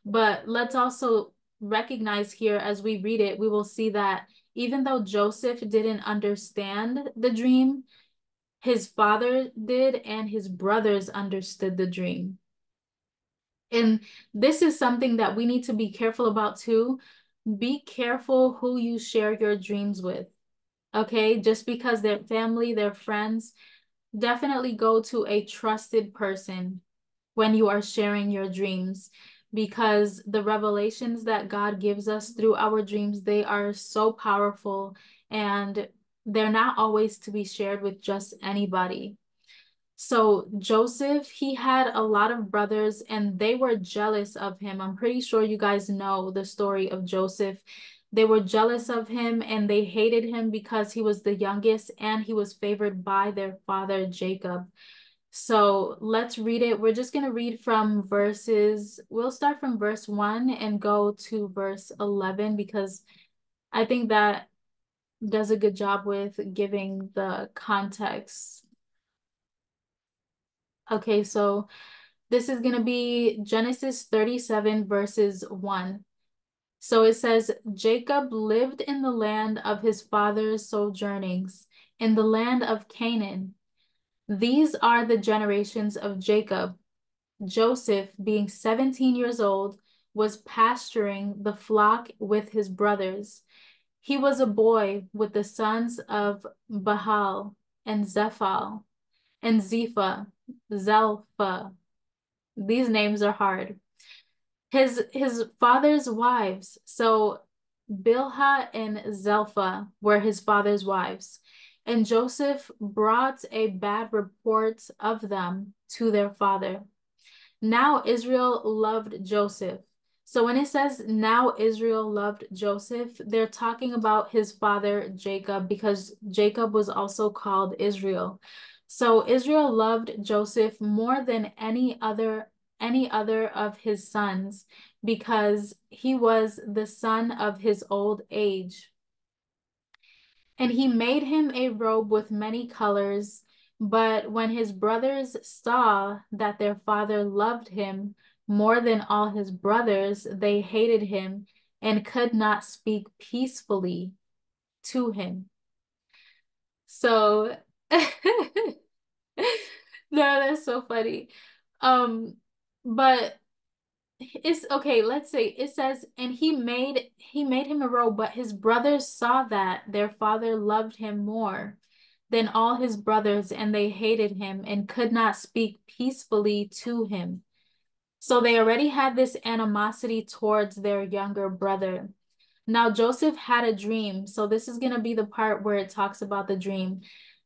But let's also recognize here, as we read it, we will see that even though Joseph didn't understand the dream, his father did and his brothers understood the dream. And this is something that we need to be careful about too. Be careful who you share your dreams with. Okay, just because they're family, they're friends, definitely go to a trusted person when you are sharing your dreams, because the revelations that God gives us through our dreams, they are so powerful and they're not always to be shared with just anybody. So Joseph, he had a lot of brothers and they were jealous of him. I'm pretty sure you guys know the story of Joseph. They were jealous of him and they hated him because he was the youngest and he was favored by their father Jacob. So let's read it. We're just going to read from verses. We'll start from verse 1 and go to verse 11 because I think that does a good job with giving the context. Okay, so this is going to be Genesis 37 verses 1. So it says, Jacob lived in the land of his father's sojournings, in the land of Canaan. These are the generations of Jacob. Joseph, being 17 years old, was pasturing the flock with his brothers. He was a boy with the sons of Bahal and Zephal and Zelpha. These names are hard. His father's wives. So Bilhah and Zelpha were his father's wives. And Joseph brought a bad report of them to their father. Now Israel loved Joseph. So when it says now Israel loved Joseph, they're talking about his father Jacob, because Jacob was also called Israel. So Israel loved Joseph more than any other of his sons, because he was the son of his old age. And he made him a robe with many colors. But when his brothers saw that their father loved him more than all his brothers, they hated him and could not speak peacefully to him. So, no, that's so funny. But it's okay, let's say it says, and he made him a robe, but his brothers saw that their father loved him more than all his brothers, and they hated him and could not speak peacefully to him. So they already had this animosity towards their younger brother. Now Joseph had a dream. So this is going to be the part where it talks about the dream.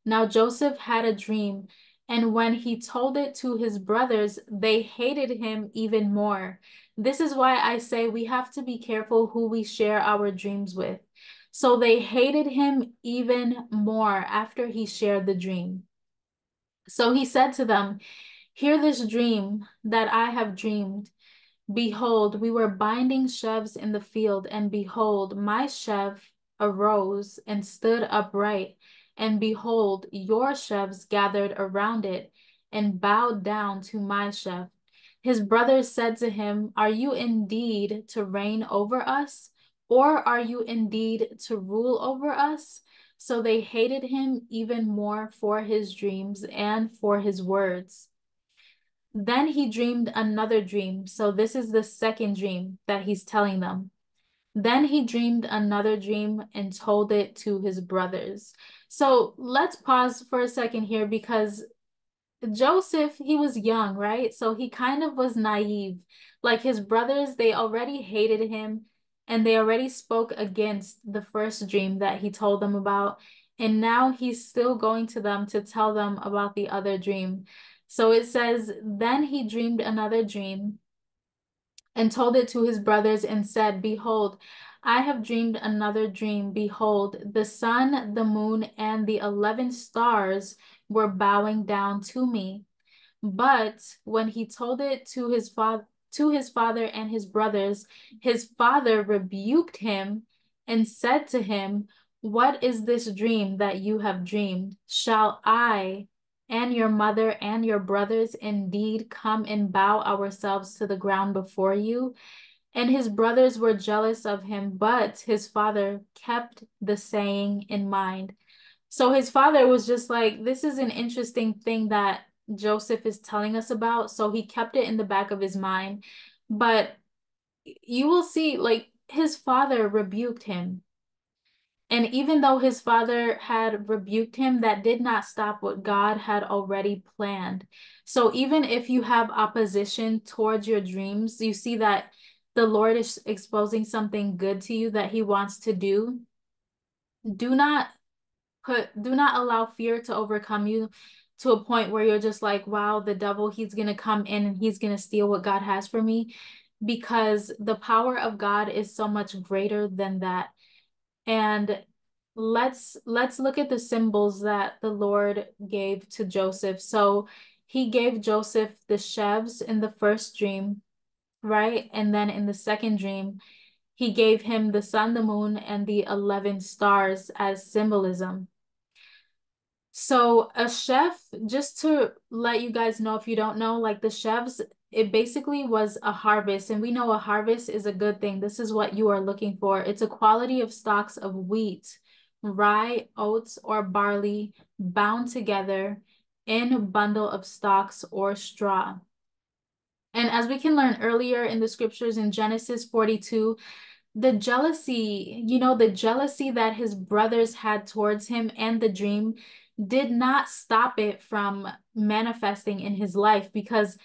Now Joseph had a dream, and when he told it to his brothers, they hated him even more. This is why I say we have to be careful who we share our dreams with. So they hated him even more after he shared the dream. So he said to them, "Hear this dream that I have dreamed. Behold, we were binding sheaves in the field, and behold, my sheaf arose and stood upright. And behold, your sheaves gathered around it and bowed down to my sheaf." His brothers said to him, "Are you indeed to reign over us? Or are you indeed to rule over us?" So they hated him even more for his dreams and for his words. Then he dreamed another dream. So this is the second dream that he's telling them. Then he dreamed another dream and told it to his brothers. So let's pause for a second here, because Joseph, he was young, right? So he kind of was naive. Like his brothers, they already hated him and they already spoke against the first dream that he told them about. And now he's still going to them to tell them about the other dream. So it says, then he dreamed another dream and told it to his brothers and said, "Behold, I have dreamed another dream. Behold, the sun, the moon, and the 11 stars were bowing down to me." But when he told it to his father and his brothers, his father rebuked him and said to him, "What is this dream that you have dreamed? Shall I and your mother and your brothers indeed come and bow ourselves to the ground before you?" And his brothers were jealous of him, but his father kept the saying in mind. So his father was just like, this is an interesting thing that Joseph is telling us about. So he kept it in the back of his mind. But you will see, like, his father rebuked him. And even though his father had rebuked him, that did not stop what God had already planned. So even if you have opposition towards your dreams, you see that the Lord is exposing something good to you that he wants to do. Do not allow fear to overcome you to a point where you're just like, wow, the devil, he's going to come in and he's going to steal what God has for me, because the power of God is so much greater than that. And let's look at the symbols that the Lord gave to Joseph. So he gave Joseph the sheaves in the first dream, right? And then in the second dream, he gave him the sun, the moon, and the 11 stars as symbolism. So a sheaf, just to let you guys know if you don't know, like the sheaves, it basically was a harvest. And we know a harvest is a good thing. This is what you are looking for. It's a quality of stocks of wheat, rye, oats, or barley bound together in a bundle of stalks or straw. And as we can learn earlier in the scriptures in Genesis 42, the jealousy, you know, the jealousy that his brothers had towards him and the dream did not stop it from manifesting in his life, because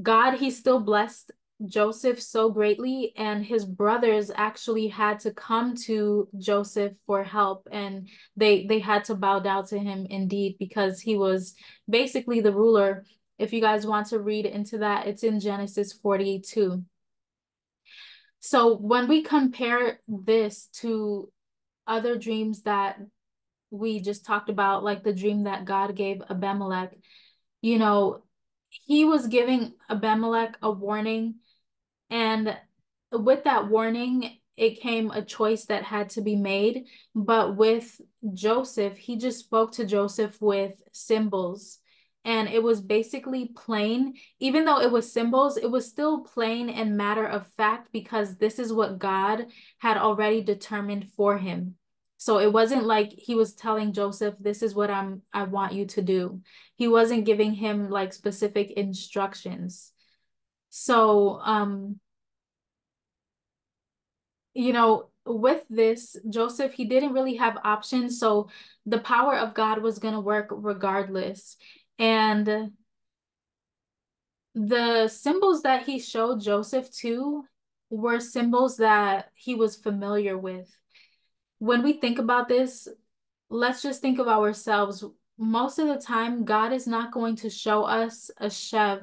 God, he still blessed Joseph so greatly, and his brothers actually had to come to Joseph for help, and they had to bow down to him indeed, because he was basically the ruler. If you guys want to read into that, it's in Genesis 42. So when we compare this to other dreams that we just talked about, like the dream that God gave Abimelech, you know, he was giving Abimelech a warning, and with that warning, it came a choice that had to be made. But with Joseph, he just spoke to Joseph with symbols, and it was basically plain. Even though it was symbols, it was still plain and matter of fact, because this is what God had already determined for him. So it wasn't like he was telling Joseph, this is what I want you to do. He wasn't giving him like specific instructions. So, you know, with this, Joseph, he didn't really have options. So the power of God was going to work regardless. And the symbols that he showed Joseph too were symbols that he was familiar with. When we think about this, let's just think of ourselves. Most of the time, God is not going to show us a sheaf.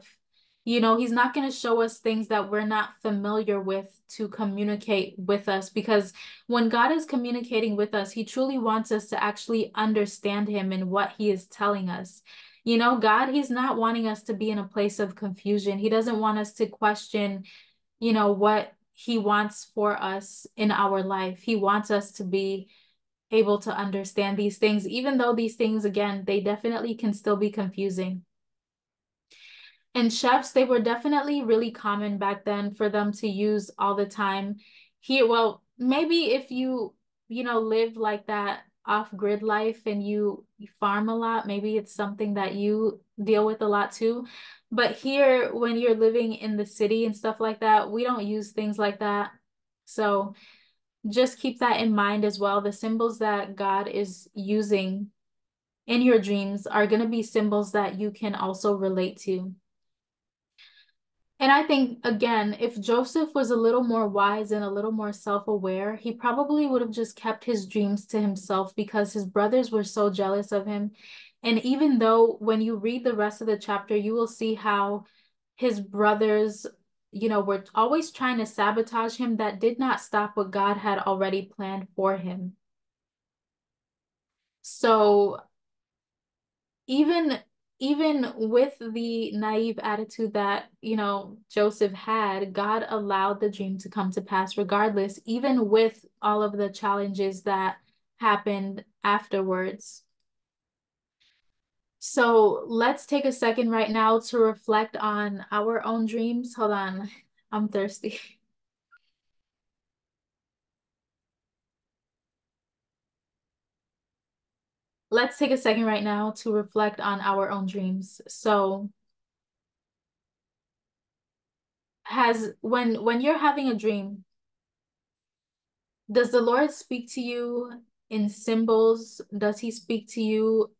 You know, he's not going to show us things that we're not familiar with to communicate with us, because when God is communicating with us, he truly wants us to actually understand him and what he is telling us. You know, God, he's not wanting us to be in a place of confusion. He doesn't want us to question, you know, what he wants for us in our life. He wants us to be able to understand these things, even though these things, again, they definitely can still be confusing. And sheaves, they were definitely really common back then for them to use all the time. Here, well, maybe if you know, live like that off-grid life and you farm a lot, maybe it's something that you deal with a lot too. But here, when you're living in the city and stuff like that, we don't use things like that. So just keep that in mind as well. The symbols that God is using in your dreams are going to be symbols that you can also relate to. And I think, again, if Joseph was a little more wise and a little more self-aware, he probably would have just kept his dreams to himself, because his brothers were so jealous of him. And even though when you read the rest of the chapter, you will see how his brothers, you know, were always trying to sabotage him. That did not stop what God had already planned for him. So even with the naive attitude that, you know, Joseph had, God allowed the dream to come to pass regardless, even with all of the challenges that happened afterwards. So let's take a second right now to reflect on our own dreams. Hold on, I'm thirsty. Let's take a second right now to reflect on our own dreams. So when you're having a dream, does the Lord speak to you in symbols? Does he speak to you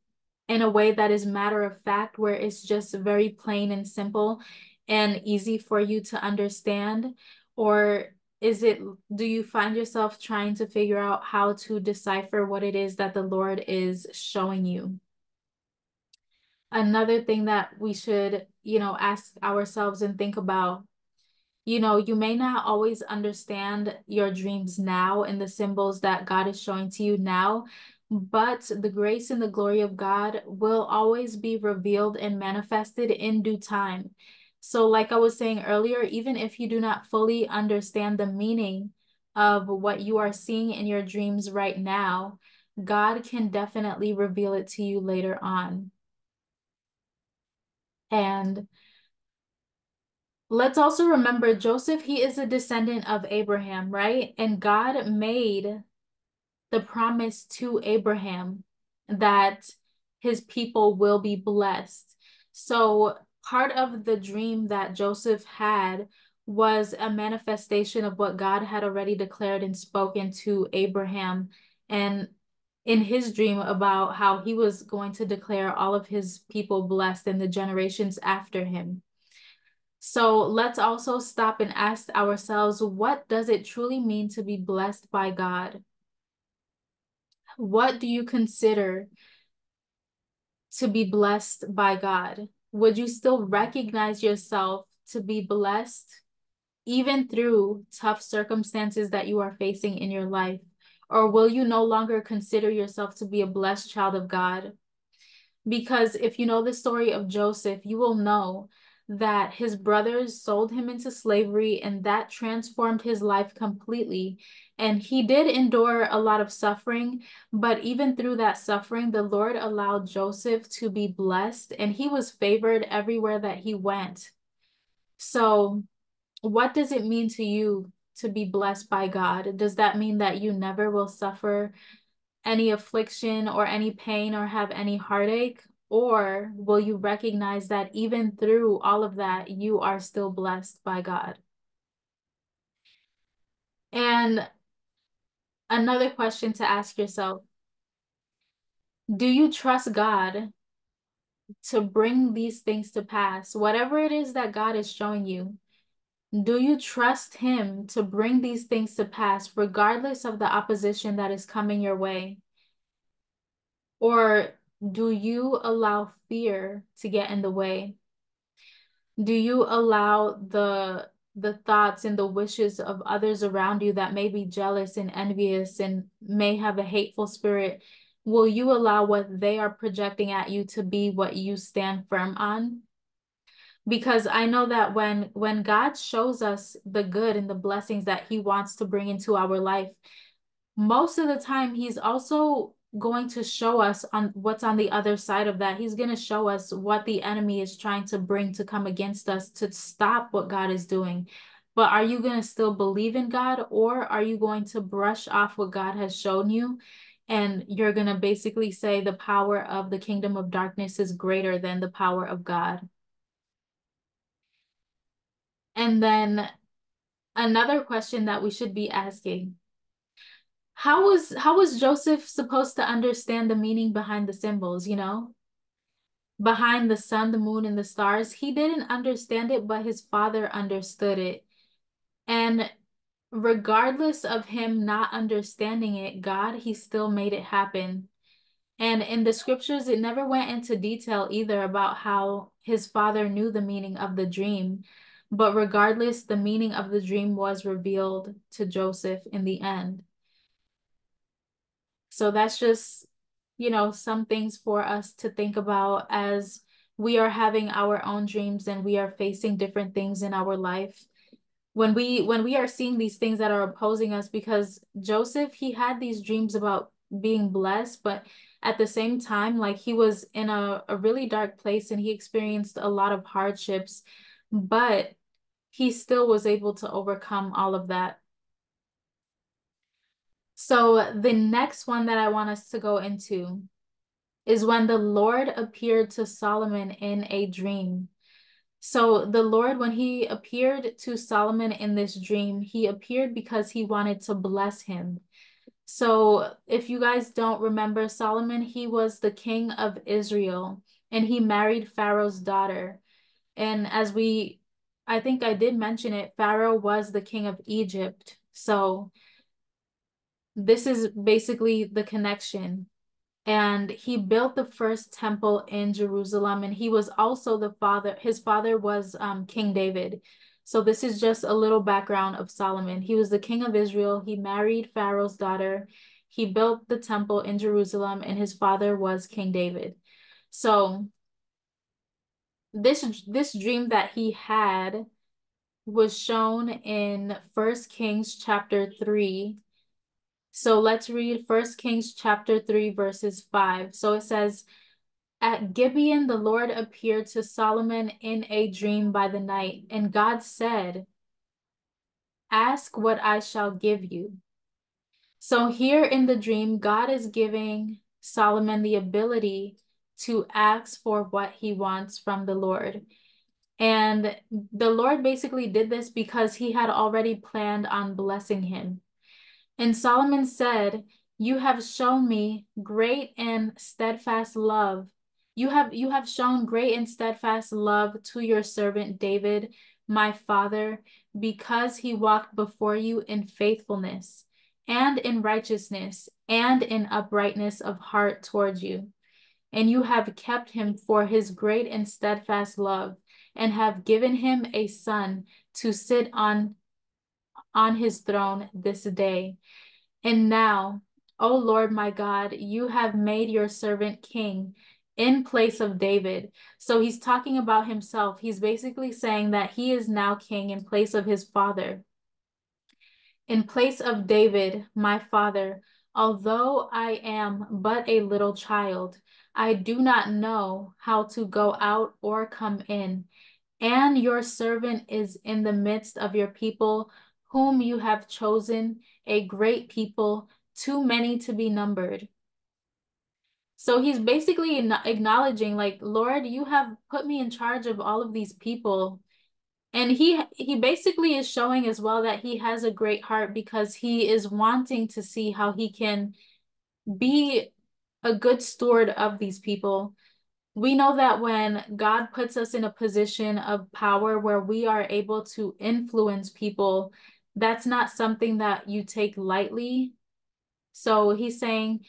in a way that is matter of fact, where it's just very plain and simple and easy for you to understand? Or do you find yourself trying to figure out how to decipher what it is that the Lord is showing you? Another thing that we should, you know, ask ourselves and think about you may not always understand your dreams now and the symbols that God is showing to you now, but the grace and the glory of God will always be revealed and manifested in due time. So like I was saying earlier, even if you do not fully understand the meaning of what you are seeing in your dreams right now, God can definitely reveal it to you later on. And let's also remember Joseph, he is a descendant of Abraham, right? And God made the promise to Abraham that his people will be blessed. So part of the dream that Joseph had was a manifestation of what God had already declared and spoken to Abraham, and in his dream about how he was going to declare all of his people blessed and the generations after him. So let's also stop and ask ourselves, what does it truly mean to be blessed by God? What do you consider to be blessed by God? Would you still recognize yourself to be blessed even through tough circumstances that you are facing in your life? Or will you no longer consider yourself to be a blessed child of God? Because if you know the story of Joseph, you will know that his brothers sold him into slavery, and that transformed his life completely. And he did endure a lot of suffering, but even through that suffering, the Lord allowed Joseph to be blessed, and he was favored everywhere that he went. So what does it mean to you to be blessed by God? Does that mean that you never will suffer any affliction or any pain or have any heartache? Or will you recognize that even through all of that, you are still blessed by God? And another question to ask yourself, do you trust God to bring these things to pass? Whatever it is that God is showing you, do you trust him to bring these things to pass regardless of the opposition that is coming your way? Or do you allow fear to get in the way? Do you allow the thoughts and the wishes of others around you that may be jealous and envious and may have a hateful spirit? Will you allow what they are projecting at you to be what you stand firm on? Because I know that when God shows us the good and the blessings that he wants to bring into our life, most of the time he's also going to show us on what's on the other side of that. He's going to show us what the enemy is trying to bring to come against us to stop what God is doing. But are you going to still believe in God, or are you going to brush off what God has shown you? And you're going to basically say the power of the kingdom of darkness is greater than the power of God. And then another question that we should be asking, how was Joseph supposed to understand the meaning behind the symbols, behind the sun, the moon, and the stars? He didn't understand it, but his father understood it. And regardless of him not understanding it, God, he still made it happen. And in the scriptures, it never went into detail either about how his father knew the meaning of the dream. But regardless, the meaning of the dream was revealed to Joseph in the end. So that's just, some things for us to think about as we are having our own dreams and we are facing different things in our life. When we are seeing these things that are opposing us, because Joseph, he had these dreams about being blessed, but at the same time, like, he was in a really dark place and he experienced a lot of hardships. But he still was able to overcome all of that. So the next one that I want us to go into is when the Lord appeared to Solomon in a dream. So the Lord, when he appeared to Solomon in this dream, he appeared because he wanted to bless him. So if you guys don't remember, Solomon, he was the king of Israel, and he married Pharaoh's daughter. And I think I did mention it, Pharaoh was the king of Egypt. So this is basically the connection. And he built the first temple in Jerusalem. And he was also his father was King David. So this is just a little background of Solomon. He was the king of Israel. He married Pharaoh's daughter. He built the temple in Jerusalem, and his father was King David. So this dream that he had was shown in 1 Kings chapter 3. So let's read 1 Kings chapter 3, verses 5. So it says, "At Gibeon, the Lord appeared to Solomon in a dream by the night, and God said, 'Ask what I shall give you.'" So here in the dream, God is giving Solomon the ability to ask for what he wants from the Lord. And the Lord basically did this because he had already planned on blessing him. And Solomon said, "You have shown me great and steadfast love. You have shown great and steadfast love to your servant David, my father, because he walked before you in faithfulness and in righteousness and in uprightness of heart toward you. And you have kept him for his great and steadfast love, and have given him a son to sit on his throne this day. And now, O Lord my God, you have made your servant king in place of David." So he's talking about himself. He's basically saying that he is now king in place of his father. "In place of David, my father, although I am but a little child, I do not know how to go out or come in. And your servant is in the midst of your people, whom you have chosen, a great people, too many to be numbered." So he's basically acknowledging, like, Lord, you have put me in charge of all of these people. And he basically is showing as well that he has a great heart, because he is wanting to see how he can be a good steward of these people. We know that when God puts us in a position of power where we are able to influence people, that's not something that you take lightly. So he's saying,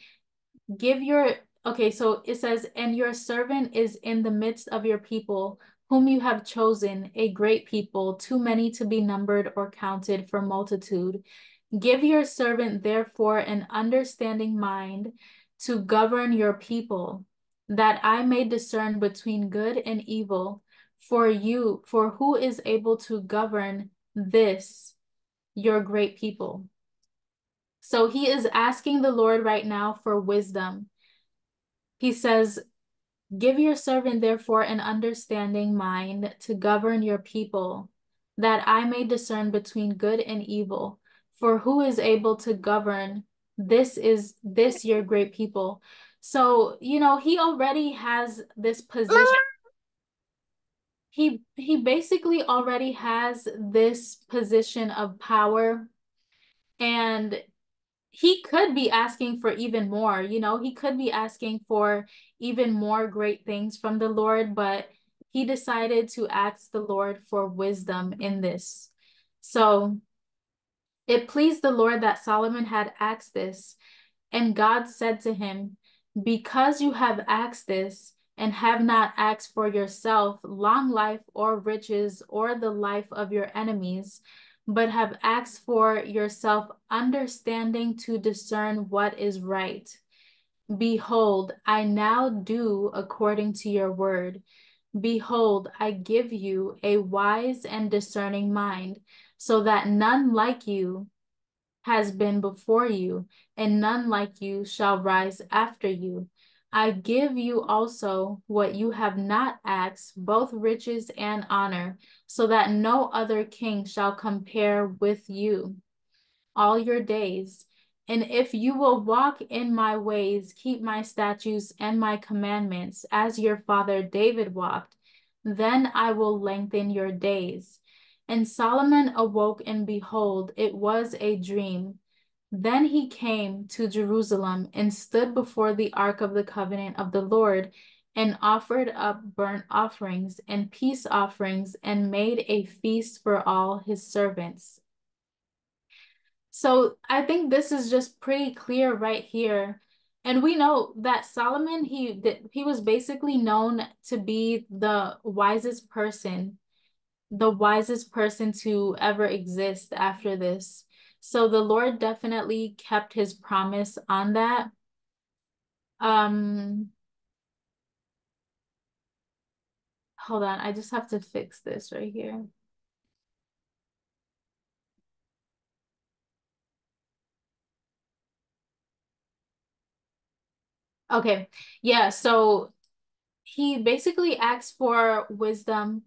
so it says, "And your servant is in the midst of your people, whom you have chosen, a great people, too many to be numbered or counted for multitude. Give your servant, therefore, an understanding mind to govern your people, that I may discern between good and evil. For who is able to govern this, your great people?" So he is asking the Lord right now for wisdom. He says, "Give your servant, therefore, an understanding mind to govern your people, that I may discern between good and evil. For who is able to govern this, your great people?" So, you know, he already has this position. He basically already has this position of power, and he could be asking for even more. You know, he could be asking for even more great things from the Lord, but he decided to ask the Lord for wisdom in this. So it pleased the Lord that Solomon had asked this, and God said to him, "Because you have asked this and have not asked for yourself long life or riches or the life of your enemies, but have asked for yourself understanding to discern what is right, behold, I now do according to your word. Behold, I give you a wise and discerning mind, so that none like you has been before you, and none like you shall rise after you. I give you also what you have not asked, both riches and honor, so that no other king shall compare with you all your days. And if you will walk in my ways, keep my statutes and my commandments, as your father David walked, then I will lengthen your days." And Solomon awoke, and behold, it was a dream. Then he came to Jerusalem and stood before the ark of the covenant of the Lord, and offered up burnt offerings and peace offerings, and made a feast for all his servants. So I think this is just pretty clear right here. And we know that Solomon, he was basically known to be the wisest person the wisest person to ever exist after this. So the Lord definitely kept his promise on that. Hold on, I just have to fix this right here. Okay, yeah, so he basically asked for wisdom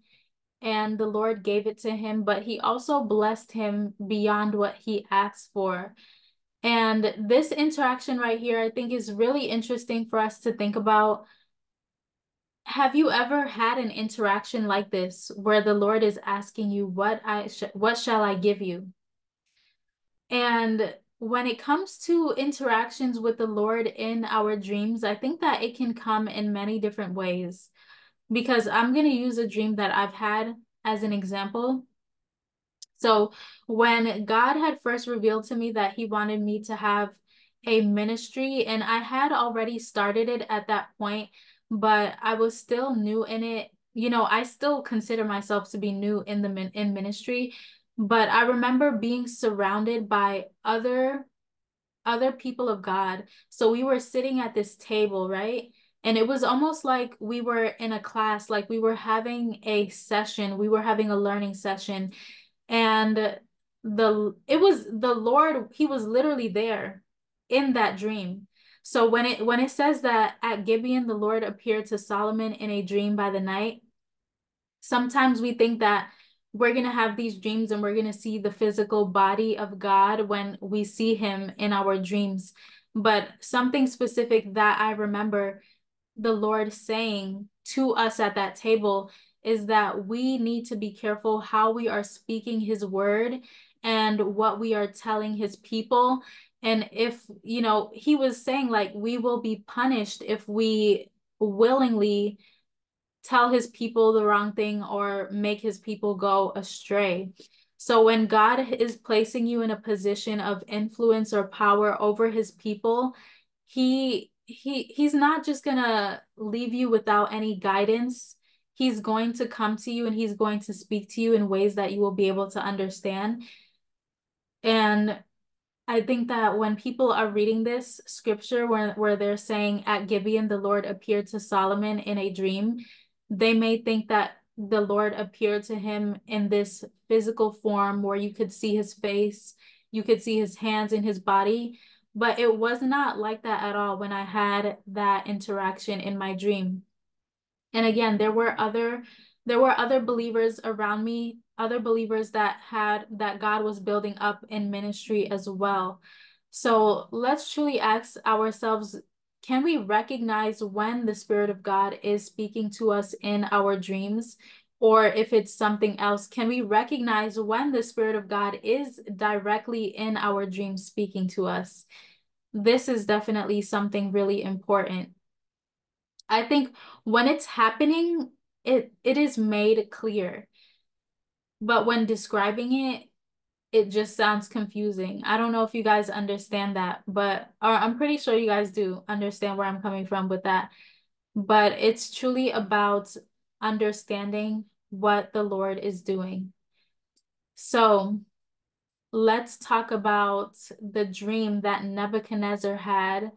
and the Lord gave it to him, but he also blessed him beyond what he asked for. And this interaction right here, I think, is really interesting for us to think about. Have you ever had an interaction like this where the Lord is asking you, what shall I give you? And when it comes to interactions with the Lord in our dreams, I think that it can come in many different ways, because I'm going to use a dream that I've had as an example. So when God had first revealed to me that he wanted me to have a ministry, and I had already started it at that point, but I was still new in it. You know, I still consider myself to be new in ministry. But I remember being surrounded by other people of God. So we were sitting at this table, right? And it was almost like we were in a class, like we were having a session, we were having a learning session. And it was the Lord, he was literally there in that dream. So when it says that at Gibeon, the Lord appeared to Solomon in a dream by the night, sometimes we think that we're going to have these dreams and we're going to see the physical body of God when we see him in our dreams. But something specific that I remember the Lord saying to us at that table is that we need to be careful how we are speaking his word and what we are telling his people. And if, you know, he was saying, like, we will be punished if we willingly tell his people the wrong thing or make his people go astray. So when God is placing you in a position of influence or power over his people, he's not just gonna leave you without any guidance. He's going to come to you and he's going to speak to you in ways that you will be able to understand. And I think that when people are reading this scripture where they're saying at Gibeon, the Lord appeared to Solomon in a dream, they may think that the Lord appeared to him in this physical form where you could see his face, you could see his hands and his body, but it was not like that at all when I had that interaction in my dream. And again, there were other believers around me, other believers that God was building up in ministry as well. So let's truly ask ourselves, can we recognize when the Spirit of God is speaking to us in our dreams, or if it's something else? Can we recognize when the Spirit of God is directly in our dreams speaking to us? This is definitely something really important. I think when it's happening, it is made clear. But when describing it, it just sounds confusing. I don't know if you guys understand that, or I'm pretty sure you guys do understand where I'm coming from with that. But it's truly about understanding what the Lord is doing. So let's talk about the dream that Nebuchadnezzar had.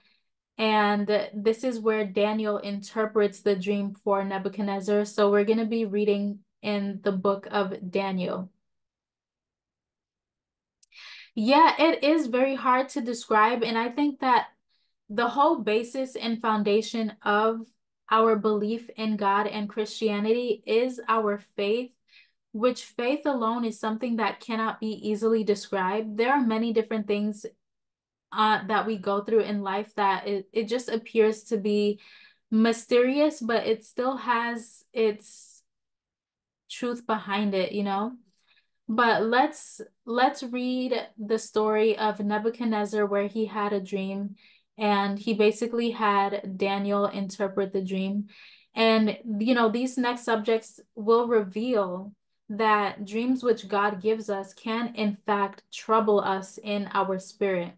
And this is where Daniel interprets the dream for Nebuchadnezzar. So we're going to be reading in the book of Daniel. Yeah, it is very hard to describe. And I think that the whole basis and foundation of our belief in God and Christianity is our faith, which faith alone is something that cannot be easily described. There are many different things that we go through in life that it just appears to be mysterious, but it still has its truth behind it, you know? But let's read the story of Nebuchadnezzar where he had a dream and he basically had Daniel interpret the dream. And, you know, these next subjects will reveal that dreams which God gives us can in fact trouble us in our spirit.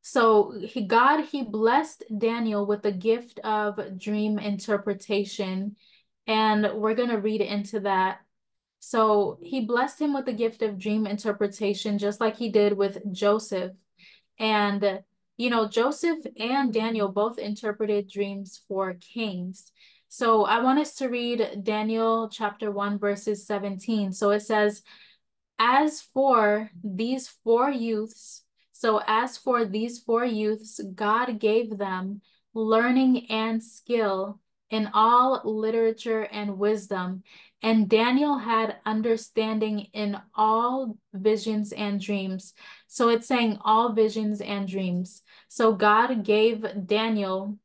So God blessed Daniel with the gift of dream interpretation, and we're going to read into that. So he blessed him with the gift of dream interpretation, just like he did with Joseph. And, you know, Joseph and Daniel both interpreted dreams for kings. So I want us to read Daniel chapter 1, verses 17. So it says, as for these four youths, God gave them learning and skill in all literature and wisdom. And Daniel had understanding in all visions and dreams. So it's saying all visions and dreams. So God gave Daniel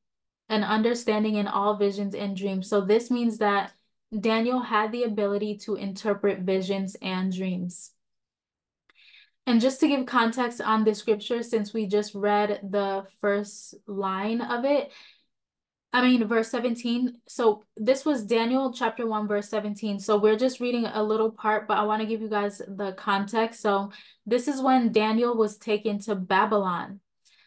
an understanding in all visions and dreams. So this means that Daniel had the ability to interpret visions and dreams. And just to give context on the scripture, since we just read the first line of it, verse 17. So this was Daniel chapter 1, verse 17. So we're just reading a little part, but I want to give you guys the context. So this is when Daniel was taken to Babylon.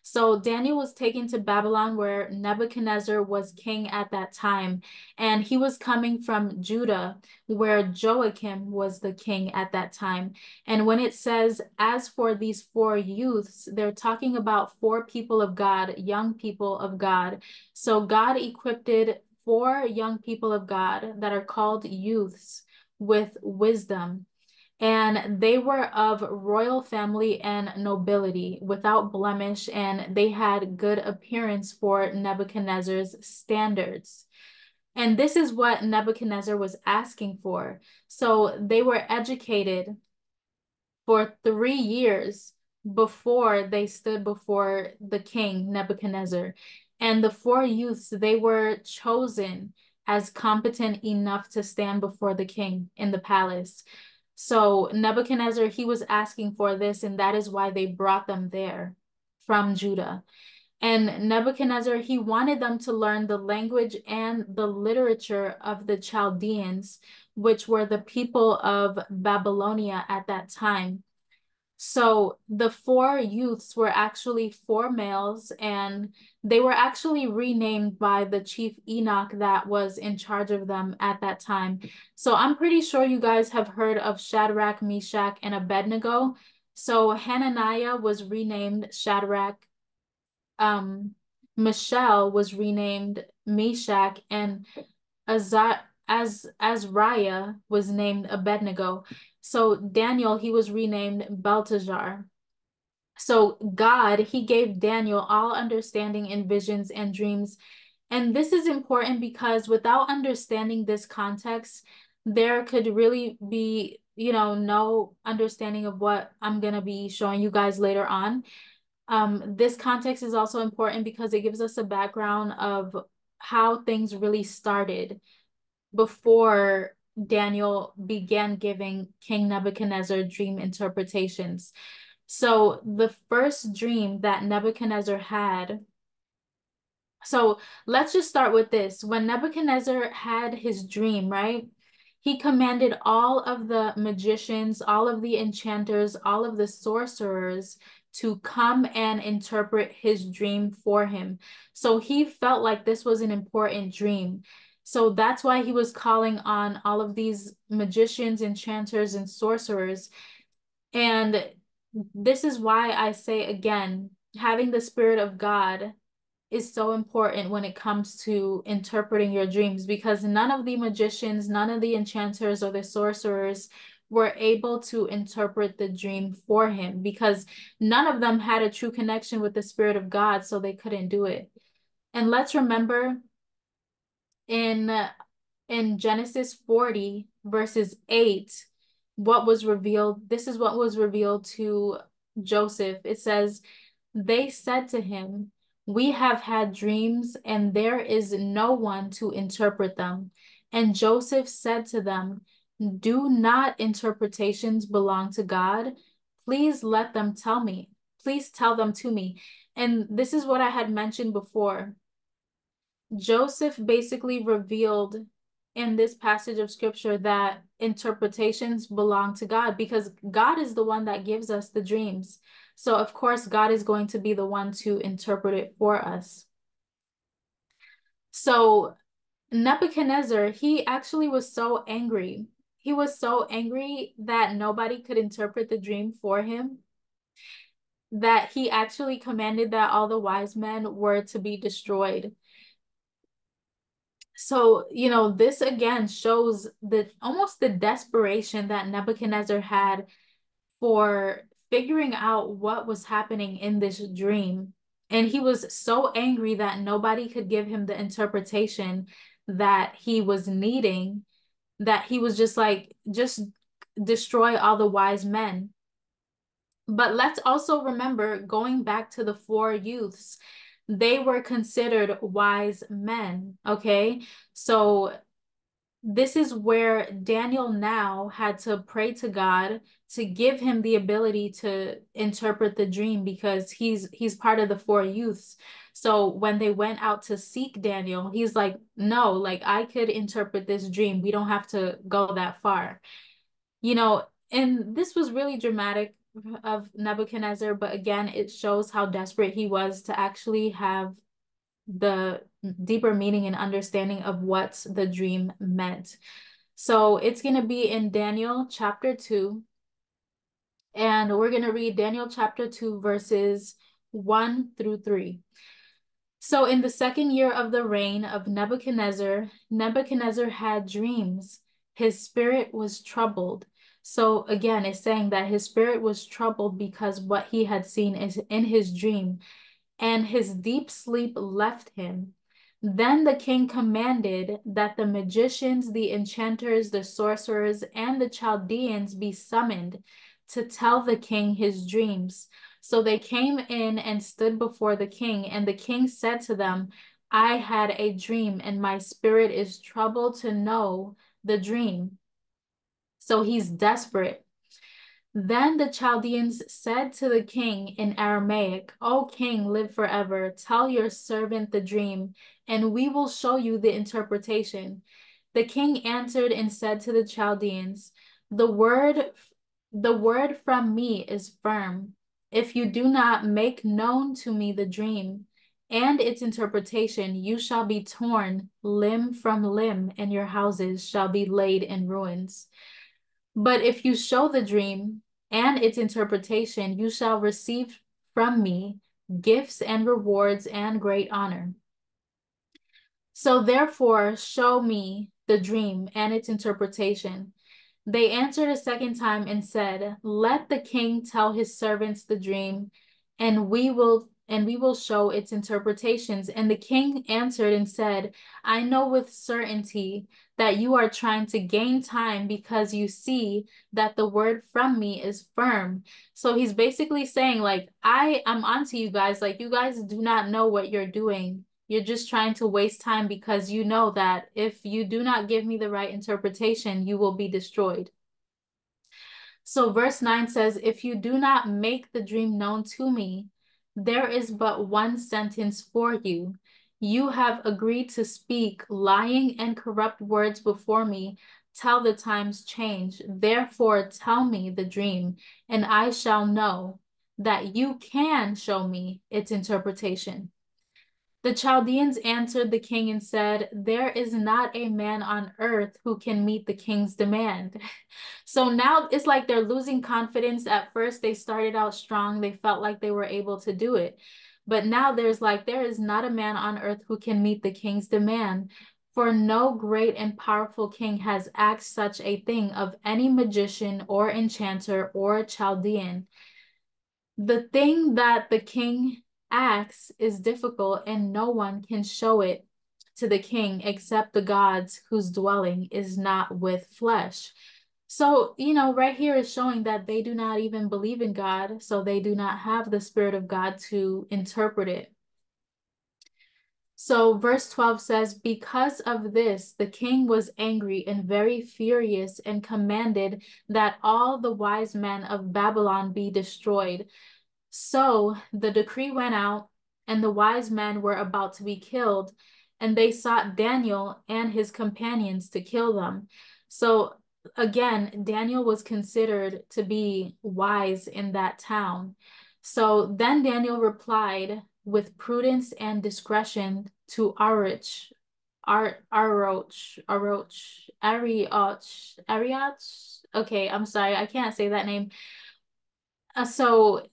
So Daniel was taken to Babylon, where Nebuchadnezzar was king at that time. And he was coming from Judah, where Joachim was the king at that time. And when it says, as for these four youths, they're talking about four people of God, young people of God. So God equipped four young people of God that are called youths with wisdom. And they were of royal family and nobility, without blemish, and they had good appearance for Nebuchadnezzar's standards. And this is what Nebuchadnezzar was asking for. So they were educated for 3 years before they stood before the king, Nebuchadnezzar. And the four youths, they were chosen as competent enough to stand before the king in the palace. So Nebuchadnezzar, he was asking for this, and that is why they brought them there from Judah. And Nebuchadnezzar, he wanted them to learn the language and the literature of the Chaldeans, which were the people of Babylonia at that time. So the four youths were actually four males, and they were actually renamed by the chief eunuch that was in charge of them at that time. So I'm pretty sure you guys have heard of Shadrach, Meshach, and Abednego. So Hananiah was renamed Shadrach, Mishael was renamed Meshach, and Azariah was named Abednego. So Daniel, he was renamed Belteshazzar. So God, he gave Daniel all understanding in visions and dreams. And this is important because without understanding this context, there could really be, you know, no understanding of what I'm going to be showing you guys later on. This context is also important because it gives us a background of how things really started before Daniel began giving King Nebuchadnezzar dream interpretations. So the first dream that Nebuchadnezzar had, so let's just start with this. When Nebuchadnezzar had his dream, right, he commanded all of the magicians, all of the enchanters, all of the sorcerers to come and interpret his dream for him. So he felt like this was an important dream. So that's why he was calling on all of these magicians, enchanters, and sorcerers. And this is why I say again, having the Spirit of God is so important when it comes to interpreting your dreams, because none of the magicians, none of the enchanters or the sorcerers were able to interpret the dream for him, because none of them had a true connection with the Spirit of God, so they couldn't do it. And let's remember, in Genesis 40, verses 8, what was revealed, this is what was revealed to Joseph. It says, they said to him, we have had dreams, and there is no one to interpret them. And Joseph said to them, do not interpretations belong to God? Please let them tell me. Please tell them to me. And this is what I had mentioned before. Joseph basically revealed in this passage of scripture that interpretations belong to God, because God is the one that gives us the dreams. So of course, God is going to be the one to interpret it for us. So Nebuchadnezzar, he actually was so angry. He was so angry that nobody could interpret the dream for him that he actually commanded that all the wise men were to be destroyed. So, you know, this again shows the almost the desperation that Nebuchadnezzar had for figuring out what was happening in this dream. And he was so angry that nobody could give him the interpretation that he was needing, that he was just like, just destroy all the wise men. But let's also remember, going back to the four youths, they were considered wise men, okay? So this is where Daniel now had to pray to God to give him the ability to interpret the dream, because he's part of the four youths. So when they went out to seek Daniel, he's like, no, like I could interpret this dream. We don't have to go that far. You know, and this was really dramatic of Nebuchadnezzar, but again, it shows how desperate he was to actually have the deeper meaning and understanding of what the dream meant. So it's going to be in Daniel chapter 2, and we're going to read Daniel chapter 2 verses 1 through 3. So in the second year of the reign of Nebuchadnezzar, Nebuchadnezzar had dreams. His spirit was troubled. So again, it's saying that his spirit was troubled because what he had seen is in his dream, and his deep sleep left him. Then the king commanded that the magicians, the enchanters, the sorcerers, and the Chaldeans be summoned to tell the king his dreams. So they came in and stood before the king, and the king said to them, I had a dream, and my spirit is troubled to know the dream. So he's desperate. Then the Chaldeans said to the king in Aramaic, O king, live forever. Tell your servant the dream, and we will show you the interpretation. The king answered and said to the Chaldeans, The word from me is firm. If you do not make known to me the dream and its interpretation, you shall be torn limb from limb, and your houses shall be laid in ruins. But if you show the dream and its interpretation, you shall receive from me gifts and rewards and great honor. So therefore, show me the dream and its interpretation. They answered a second time and said, let the king tell his servants the dream, and we will show its interpretations. And the king answered and said, I know with certainty that you are trying to gain time, because you see that the word from me is firm. So he's basically saying, like, I am onto you guys. Like, you guys do not know what you're doing. You're just trying to waste time, because you know that if you do not give me the right interpretation, you will be destroyed. So verse 9 says, if you do not make the dream known to me, there is but one sentence for you. You have agreed to speak lying and corrupt words before me till the times change. Therefore, tell me the dream, and I shall know that you can show me its interpretation. The Chaldeans answered the king and said, there is not a man on earth who can meet the king's demand. So now it's like they're losing confidence. At first, they started out strong. They felt like they were able to do it. But now there's like, there is not a man on earth who can meet the king's demand. For no great and powerful king has asked such a thing of any magician or enchanter or Chaldean. The thing that the king acts is difficult, and no one can show it to the king except the gods whose dwelling is not with flesh. So, you know, right here is showing that they do not even believe in God, so they do not have the Spirit of God to interpret it. So verse 12 says, because of this, the king was angry and very furious, and commanded that all the wise men of Babylon be destroyed. So the decree went out, and the wise men were about to be killed, and they sought Daniel and his companions to kill them. So again, Daniel was considered to be wise in that town. So then Daniel replied with prudence and discretion to Arioch, Ariach. Okay, I'm sorry, I can't say that name. So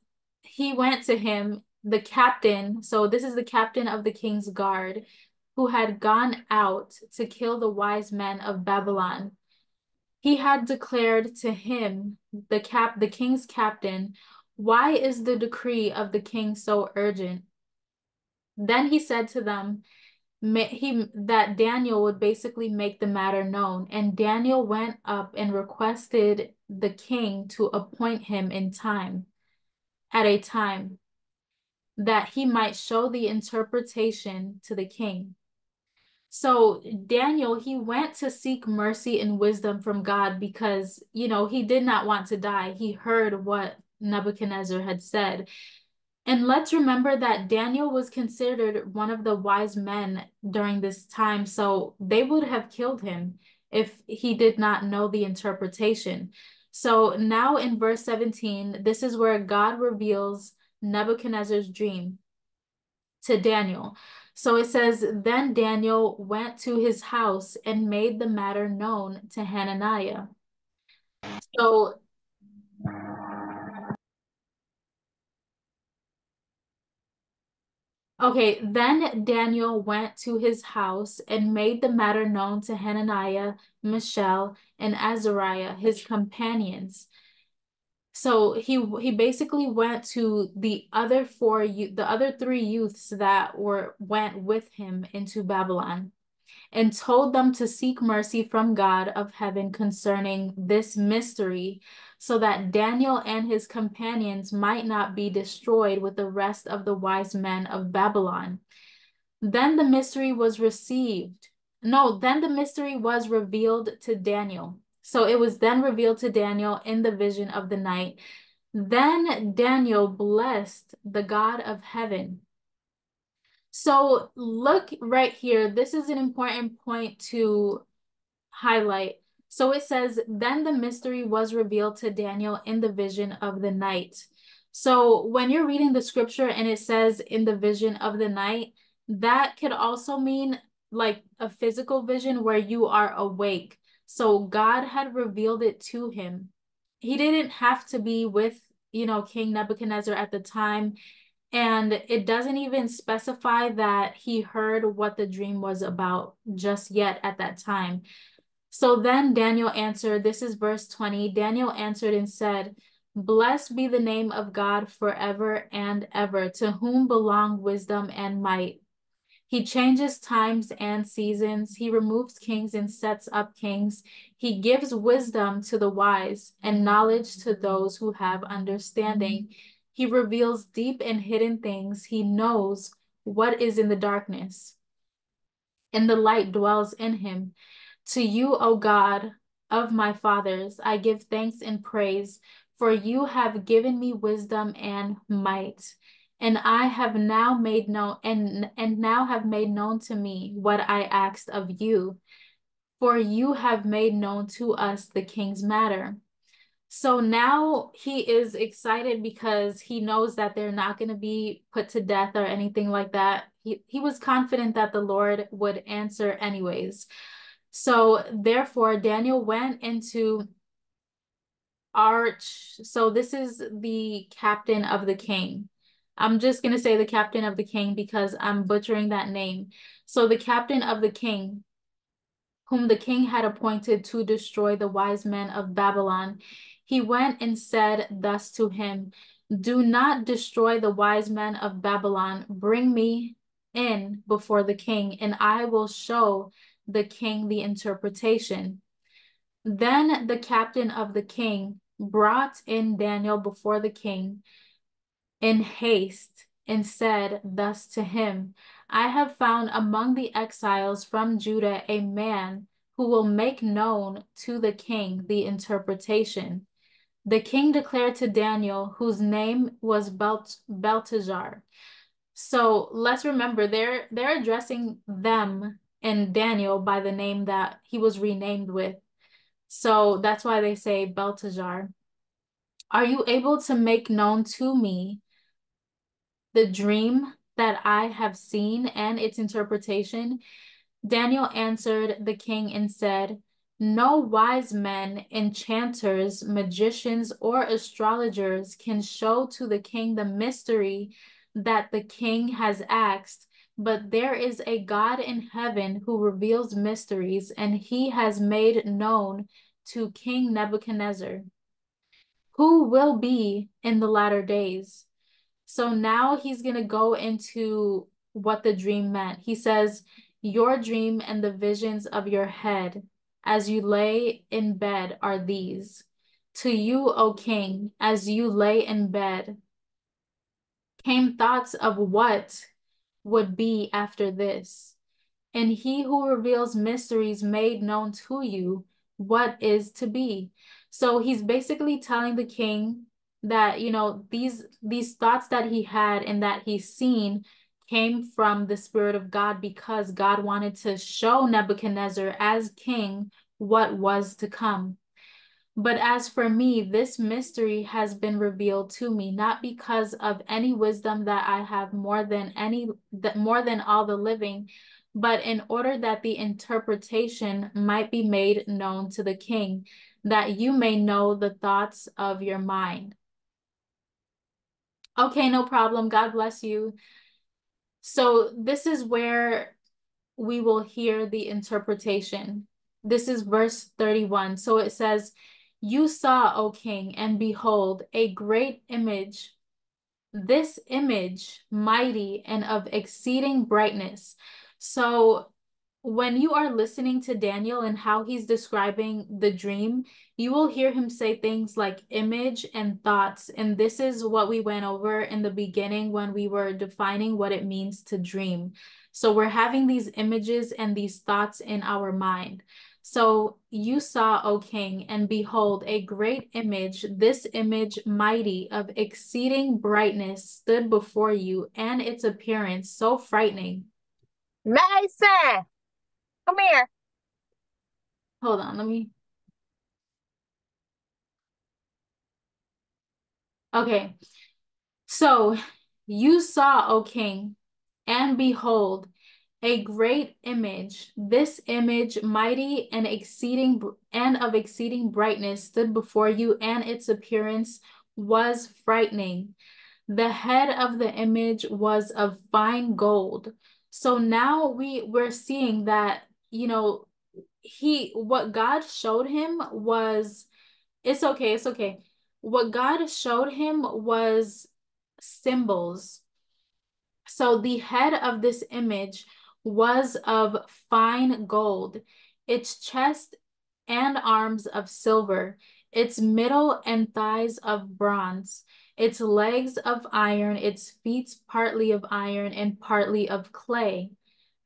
he went to him, the captain. So this is the captain of the king's guard, who had gone out to kill the wise men of Babylon. He had declared to him, the king's captain, "Why is the decree of the king so urgent?" Then he said to them that Daniel would basically make the matter known. And Daniel went up and requested the king to appoint him at a time, that he might show the interpretation to the king. So Daniel, he went to seek mercy and wisdom from God because, he did not want to die. He heard what Nebuchadnezzar had said. And let's remember that Daniel was considered one of the wise men during this time. So they would have killed him if he did not know the interpretation. So now in verse 17, this is where God reveals Nebuchadnezzar's dream to Daniel. So it says, "Then Daniel went to his house and made the matter known to Hananiah." So okay, then Daniel went to his house and made the matter known to Hananiah, Mishael, and Azariah, his companions. So he basically went to the other three youths that went with him into Babylon, and told them to seek mercy from God of heaven concerning this mystery, so that Daniel and his companions might not be destroyed with the rest of the wise men of Babylon. Then the mystery was revealed to Daniel. So it was then revealed to Daniel in the vision of the night. Then Daniel blessed the God of heaven. So look right here. This is an important point to highlight. So it says, then the mystery was revealed to Daniel in the vision of the night. So when you're reading the scripture and it says in the vision of the night, that could also mean like a physical vision where you are awake. So God had revealed it to him. He didn't have to be with, King Nebuchadnezzar at the time. And it doesn't even specify that he heard what the dream was about just yet at that time. So then Daniel answered, this is verse 20, Daniel answered and said, "Blessed be the name of God forever and ever, to whom belong wisdom and might. He changes times and seasons. He removes kings and sets up kings. He gives wisdom to the wise and knowledge to those who have understanding. He reveals deep and hidden things. He knows what is in the darkness, and the light dwells in him. To you, O God of my fathers, I give thanks and praise, for you have given me wisdom and might. And I have now made known to me what I asked of you, for you have made known to us the king's matter." So now he is excited because he knows that they're not going to be put to death or anything like that. He was confident that the Lord would answer anyways. So therefore Daniel went into Arch. So this is the captain of the king. I'm just going to say the captain of the king because I'm butchering that name. So the captain of the king, whom the king had appointed to destroy the wise men of Babylon, he went and said thus to him, "Do not destroy the wise men of Babylon. Bring me in before the king, and I will show the king the interpretation." Then the captain of the king brought in Daniel before the king in haste and said thus to him, "I have found among the exiles from Judah a man who will make known to the king the interpretation." The king declared to Daniel, whose name was Belteshazzar. So let's remember they're addressing them and Daniel by the name that he was renamed with. So that's why they say Belteshazzar. "Are you able to make known to me the dream that I have seen and its interpretation?" Daniel answered the king and said, "No wise men, enchanters, magicians, or astrologers can show to the king the mystery that the king has asked, but there is a God in heaven who reveals mysteries, and he has made known to King Nebuchadnezzar who will be in the latter days." So now he's going to go into what the dream meant. He says, "Your dream and the visions of your head as you lay in bed are these. To you, O king, as you lay in bed, came thoughts of what would be after this. And he who reveals mysteries made known to you what is to be." So he's basically telling the king that, you know, these thoughts that he had and that he's seen came from the Spirit of God, because God wanted to show Nebuchadnezzar as king what was to come. "But as for me, this mystery has been revealed to me, not because of any wisdom that I have more than all the living, but in order that the interpretation might be made known to the king, that you may know the thoughts of your mind." Okay, no problem. God bless you. So this is where we will hear the interpretation. This is verse 31. So it says, "You saw, O king, and behold, a great image, this image mighty and of exceeding brightness." So when you are listening to Daniel and how he's describing the dream, you will hear him say things like image and thoughts. And this is what we went over in the beginning when we were defining what it means to dream. So we're having these images and these thoughts in our mind. So "you saw, O king, and behold, a great image, this image mighty of exceeding brightness stood before you, and its appearance so frightening." Mason, come here. Hold on, let me. Okay. So "you saw, O king, and behold, a great image, this image mighty and of exceeding brightness stood before you, and its appearance was frightening. The head of the image was of fine gold." So now we're seeing that, you know, what God showed him was, it's okay. What God showed him was symbols. So the head of this image was of fine gold, its chest and arms of silver, its middle and thighs of bronze, its legs of iron, its feet partly of iron and partly of clay.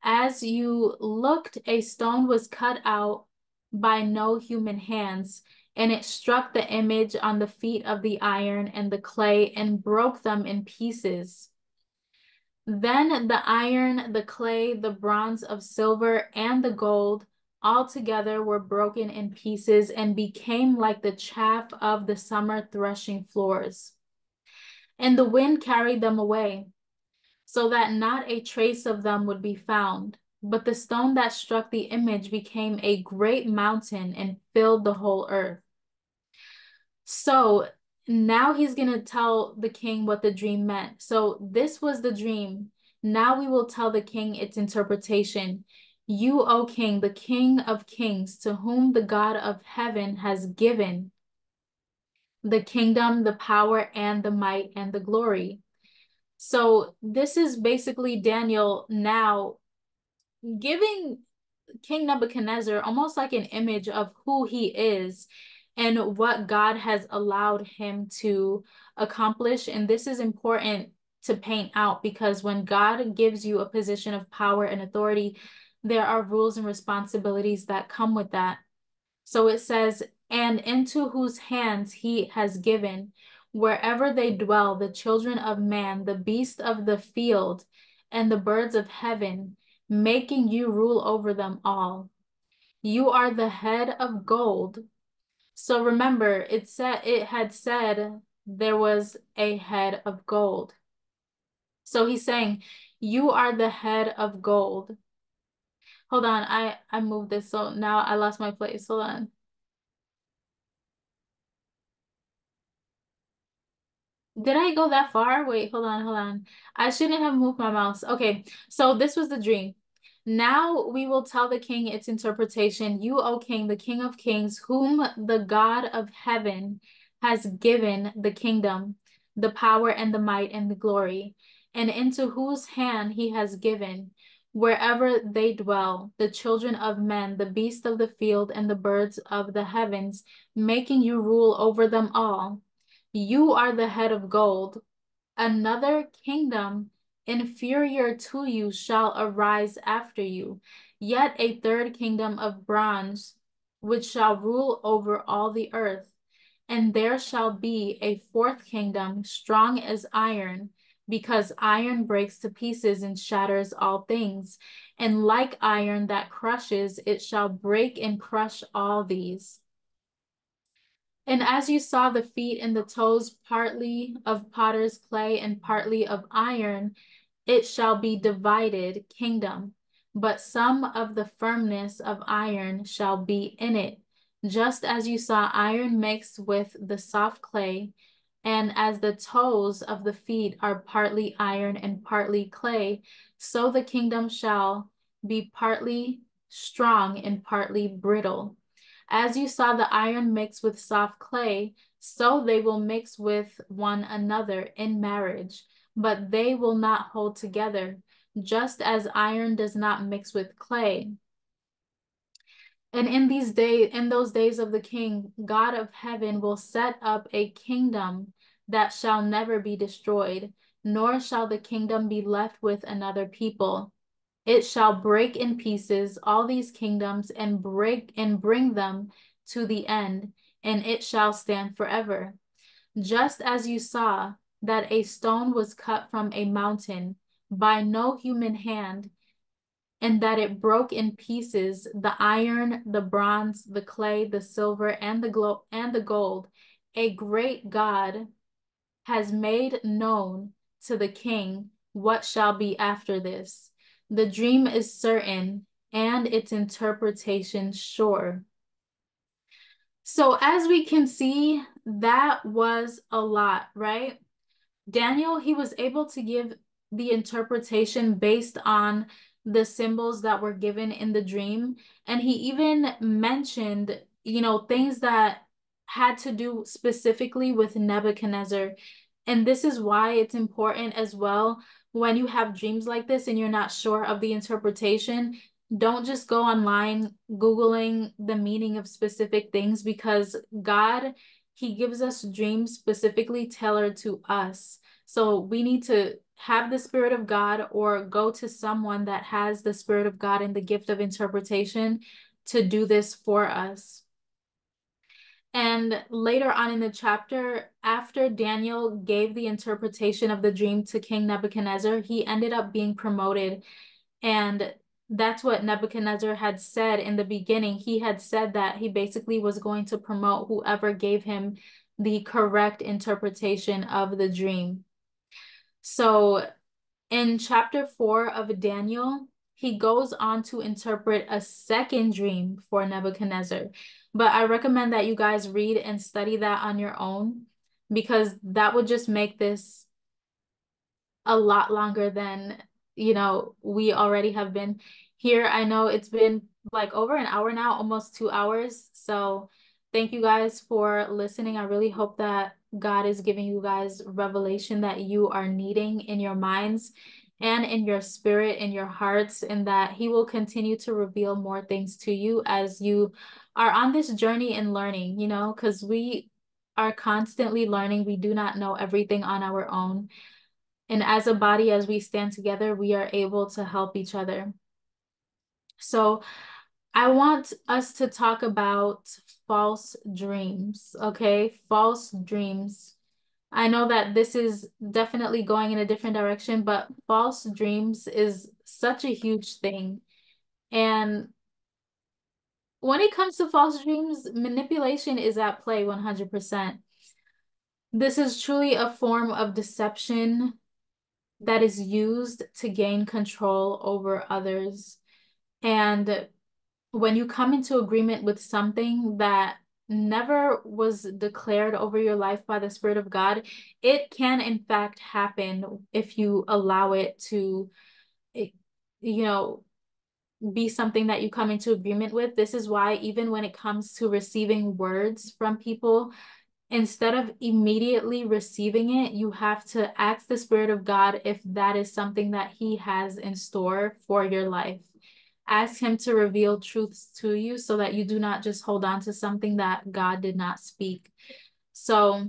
As you looked, a stone was cut out by no human hands, and it struck the image on the feet of the iron and the clay and broke them in pieces. Then the iron, the clay, the bronze of silver, and the gold altogether were broken in pieces and became like the chaff of the summer threshing floors. And the wind carried them away, so that not a trace of them would be found. But the stone that struck the image became a great mountain and filled the whole earth." So now he's going to tell the king what the dream meant. So this was the dream. Now we will tell the king its interpretation. "You, O king, the king of kings, to whom the God of heaven has given the kingdom, the power, and the might, and the glory." So this is basically Daniel now giving King Nebuchadnezzar almost like an image of who he is and what God has allowed him to accomplish. And this is important to paint out, because when God gives you a position of power and authority, there are rules and responsibilities that come with that. So it says, "And into whose hands he has given, wherever they dwell, the children of man, the beasts of the field, and the birds of heaven, making you rule over them all. You are the head of gold." So remember, it had said there was a head of gold. So he's saying, "You are the head of gold, Hold on, I moved this, so now I lost my place. Hold on. Did I go that far? Wait, hold on, hold on. I shouldn't have moved my mouse. Okay, so this was the dream. Now we will tell the king its interpretation. You, O king, the king of kings, whom the God of heaven has given the kingdom, the power and the might and the glory, and into whose hand he has given, wherever they dwell, the children of men, the beasts of the field, and the birds of the heavens, making you rule over them all. You are the head of gold. Another kingdom inferior to you shall arise after you, yet a third kingdom of bronze, which shall rule over all the earth. And there shall be a fourth kingdom, strong as iron, because iron breaks to pieces and shatters all things. And like iron that crushes, it shall break and crush all these. And as you saw the feet and the toes, partly of potter's clay and partly of iron, it shall be divided kingdom. But some of the firmness of iron shall be in it, just as you saw iron mixed with the soft clay, and as the toes of the feet are partly iron and partly clay, so the kingdom shall be partly strong and partly brittle. As you saw the iron mixed with soft clay, so they will mix with one another in marriage, but they will not hold together, just as iron does not mix with clay. And in those days of the king, God of heaven will set up a kingdom that shall never be destroyed, nor shall the kingdom be left with another people. It shall break in pieces all these kingdoms and bring them to the end, and it shall stand forever. Just as you saw that a stone was cut from a mountain by no human hand, and that it broke in pieces the iron, the bronze, the clay, the silver, and the gold, a great God has made known to the king what shall be after this. The dream is certain and its interpretation sure. So as we can see, that was a lot, right? Daniel, he was able to give the interpretation based on the symbols that were given in the dream. And he even mentioned, you know, things that had to do specifically with Nebuchadnezzar. And this is why it's important as well, when you have dreams like this and you're not sure of the interpretation, don't just go online Googling the meaning of specific things, because God, he gives us dreams specifically tailored to us. So we need to have the Spirit of God or go to someone that has the Spirit of God and the gift of interpretation to do this for us. And later on in the chapter, after Daniel gave the interpretation of the dream to King Nebuchadnezzar, he ended up being promoted. And that's what Nebuchadnezzar had said in the beginning. He had said that he basically was going to promote whoever gave him the correct interpretation of the dream. So in chapter 4 of Daniel, he goes on to interpret a second dream for Nebuchadnezzar. But I recommend that you guys read and study that on your own, because that would just make this a lot longer than, you know, we already have been here. I know it's been like over an hour now, almost 2 hours. So thank you guys for listening. I really hope that God is giving you guys revelation that you are needing in your minds and in your spirit, in your hearts, and that he will continue to reveal more things to you as you are on this journey in learning, you know, because we are constantly learning. We do not know everything on our own. And as a body, as we stand together, we are able to help each other. So I want us to talk about false dreams, okay? False dreams. I know that this is definitely going in a different direction, but false dreams is such a huge thing. And when it comes to false dreams, manipulation is at play 100%. This is truly a form of deception that is used to gain control over others. And when you come into agreement with something that never was declared over your life by the Spirit of God, it can in fact happen if you allow it to, be something that you come into agreement with. This is why even when it comes to receiving words from people, instead of immediately receiving it, you have to ask the Spirit of God if that is something that he has in store for your life. Ask him to reveal truths to you so that you do not just hold on to something that God did not speak. So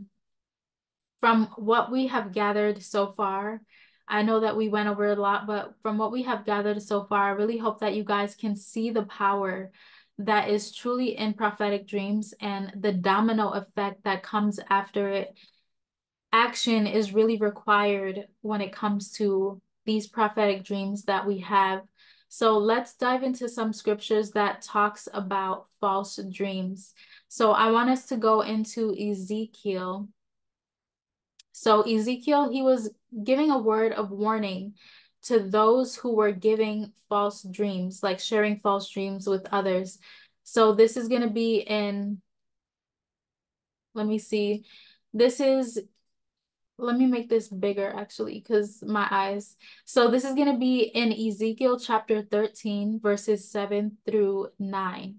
from what we have gathered so far, I know that we went over a lot, but from what we have gathered so far, I really hope that you guys can see the power that is truly in prophetic dreams and the domino effect that comes after it. Action is really required when it comes to these prophetic dreams that we have. So let's dive into some scriptures that talks about false dreams. So I want us to go into Ezekiel. So Ezekiel, he was giving a word of warning to those who were giving false dreams, like sharing false dreams with others. So this is going to be in, let me make this bigger actually, because my eyes. So this is going to be in Ezekiel chapter 13, verses 7-9.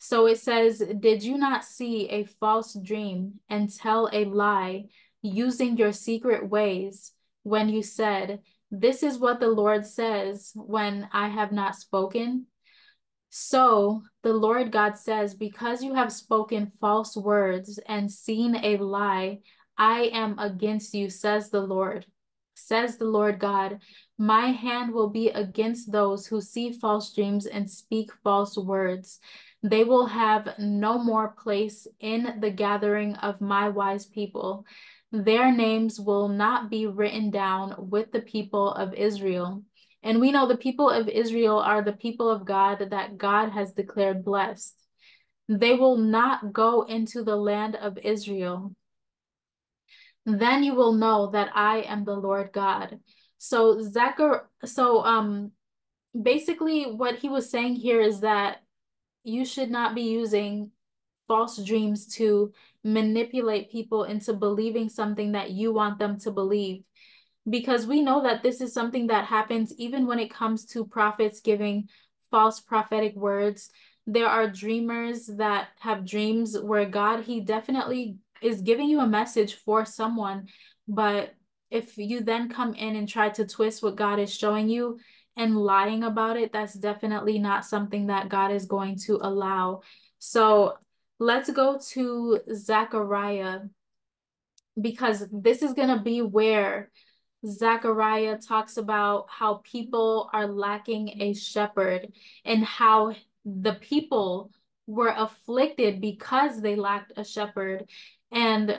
So it says, "Did you not see a false dream and tell a lie using your secret ways when you said, 'This is what the Lord says,' when I have not spoken? So the Lord God says, because you have spoken false words and seen a lie, I am against you, says the Lord God. My hand will be against those who see false dreams and speak false words. They will have no more place in the gathering of my wise people. Their names will not be written down with the people of Israel." And we know the people of Israel are the people of God that God has declared blessed. "They will not go into the land of Israel. Then you will know that I am the Lord God." So basically what he was saying here is that you should not be using false dreams to manipulate people into believing something that you want them to believe, because we know that this is something that happens even when it comes to prophets giving false prophetic words. There are dreamers that have dreams where God, he definitely is giving you a message for someone, but if you then come in and try to twist what God is showing you and lying about it, that's definitely not something that God is going to allow. So let's go to Zechariah, because this is going to be where Zechariah talks about how people are lacking a shepherd and how the people were afflicted because they lacked a shepherd. And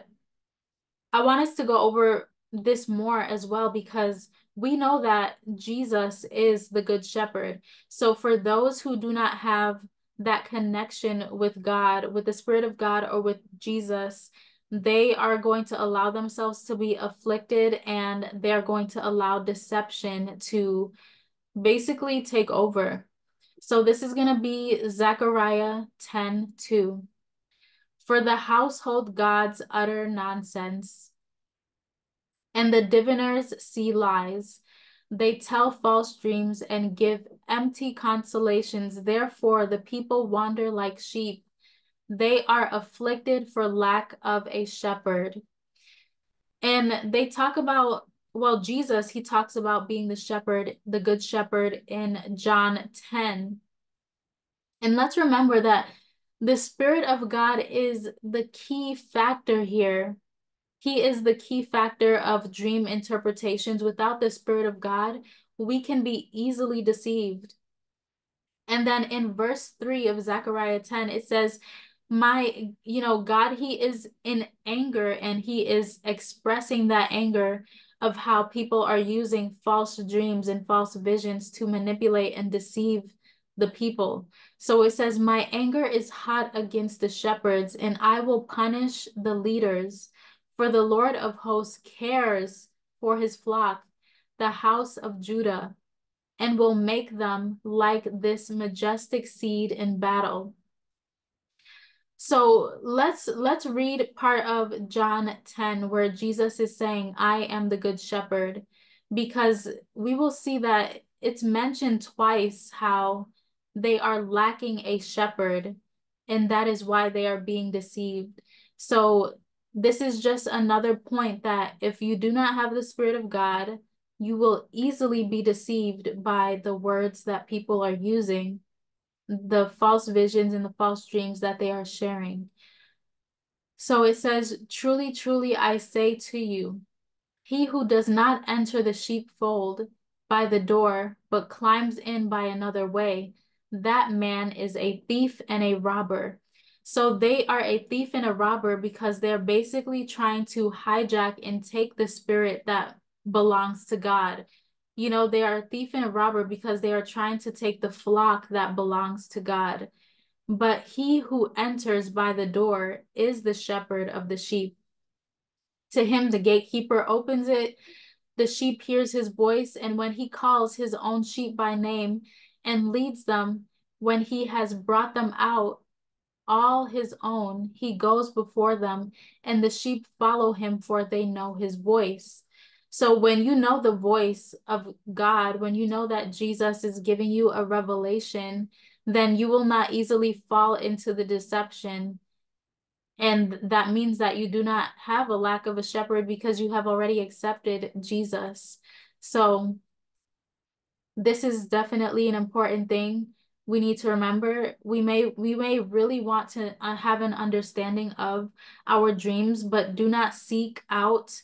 I want us to go over this more as well, because we know that Jesus is the good shepherd. So for those who do not have that connection with God, with the Spirit of God, or with Jesus, they are going to allow themselves to be afflicted, and they're going to allow deception to basically take over. So this is going to be Zechariah 10:2. "For the household gods utter nonsense, and the diviners see lies. They tell false dreams and give empty consolations. Therefore, the people wander like sheep. They are afflicted for lack of a shepherd." And they talk about, well, Jesus, he talks about being the shepherd, the good shepherd, in John 10. And let's remember that the Spirit of God is the key factor here. He is the key factor of dream interpretations. Without the Spirit of God, we can be easily deceived. And then in verse 3 of Zechariah 10, it says, God, he is in anger, and he is expressing that anger of how people are using false dreams and false visions to manipulate and deceive the people. So it says, "My anger is hot against the shepherds, and I will punish the leaders. For the Lord of hosts cares for his flock, the house of Judah. and will make them like this majestic seed in battle. So let's read part of John 10 where Jesus is saying, I am the good shepherd, because we will see that it's mentioned twice how they are lacking a shepherd, and that is why they are being deceived. So this is just another point that if you do not have the Spirit of God, you will easily be deceived by the words that people are using, the false visions and the false dreams that they are sharing. So it says, truly, truly, I say to you, he who does not enter the sheepfold by the door, but climbs in by another way, that man is a thief and a robber. So they are a thief and a robber because they're basically trying to hijack and take the spirit that belongs to God. You know, they are a thief and a robber because they are trying to take the flock that belongs to God. But he who enters by the door is the shepherd of the sheep. To him, the gatekeeper opens it. The sheep hears his voice, and when he calls his own sheep by name and leads them, when he has brought them out, all his own, he goes before them, and the sheep follow him, for they know his voice. So when you know the voice of God, when you know that Jesus is giving you a revelation, then you will not easily fall into the deception. And that means that you do not have a lack of a shepherd because you have already accepted Jesus. So this is definitely an important thing we need to remember. We may really want to have an understanding of our dreams, but do not seek out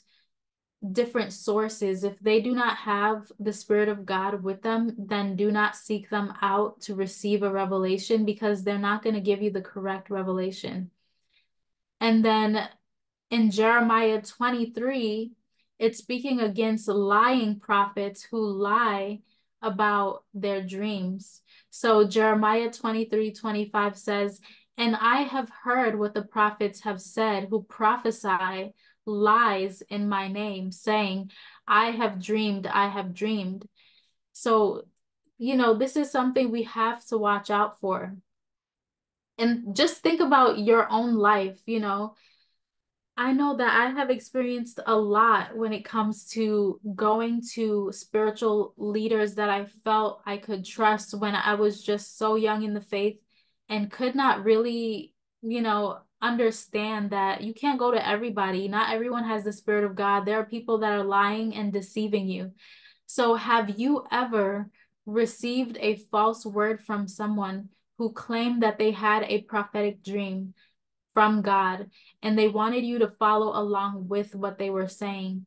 different sources. If they do not have the Spirit of God with them, then do not seek them out to receive a revelation, because they're not going to give you the correct revelation. And then in Jeremiah 23, it's speaking against lying prophets who lie about their dreams. So Jeremiah 23:25 says, and I have heard what the prophets have said who prophesy lies in my name, saying, I have dreamed, I have dreamed. So, you know, this is something we have to watch out for. And just think about your own life, you know. I know that I have experienced a lot when it comes to going to spiritual leaders that I felt I could trust when I was just so young in the faith and could not really, you know, understand that you can't go to everybody. Not everyone has the Spirit of God. There are people that are lying and deceiving you. So have you ever received a false word from someone who claimed that they had a prophetic dream from God, and they wanted you to follow along with what they were saying?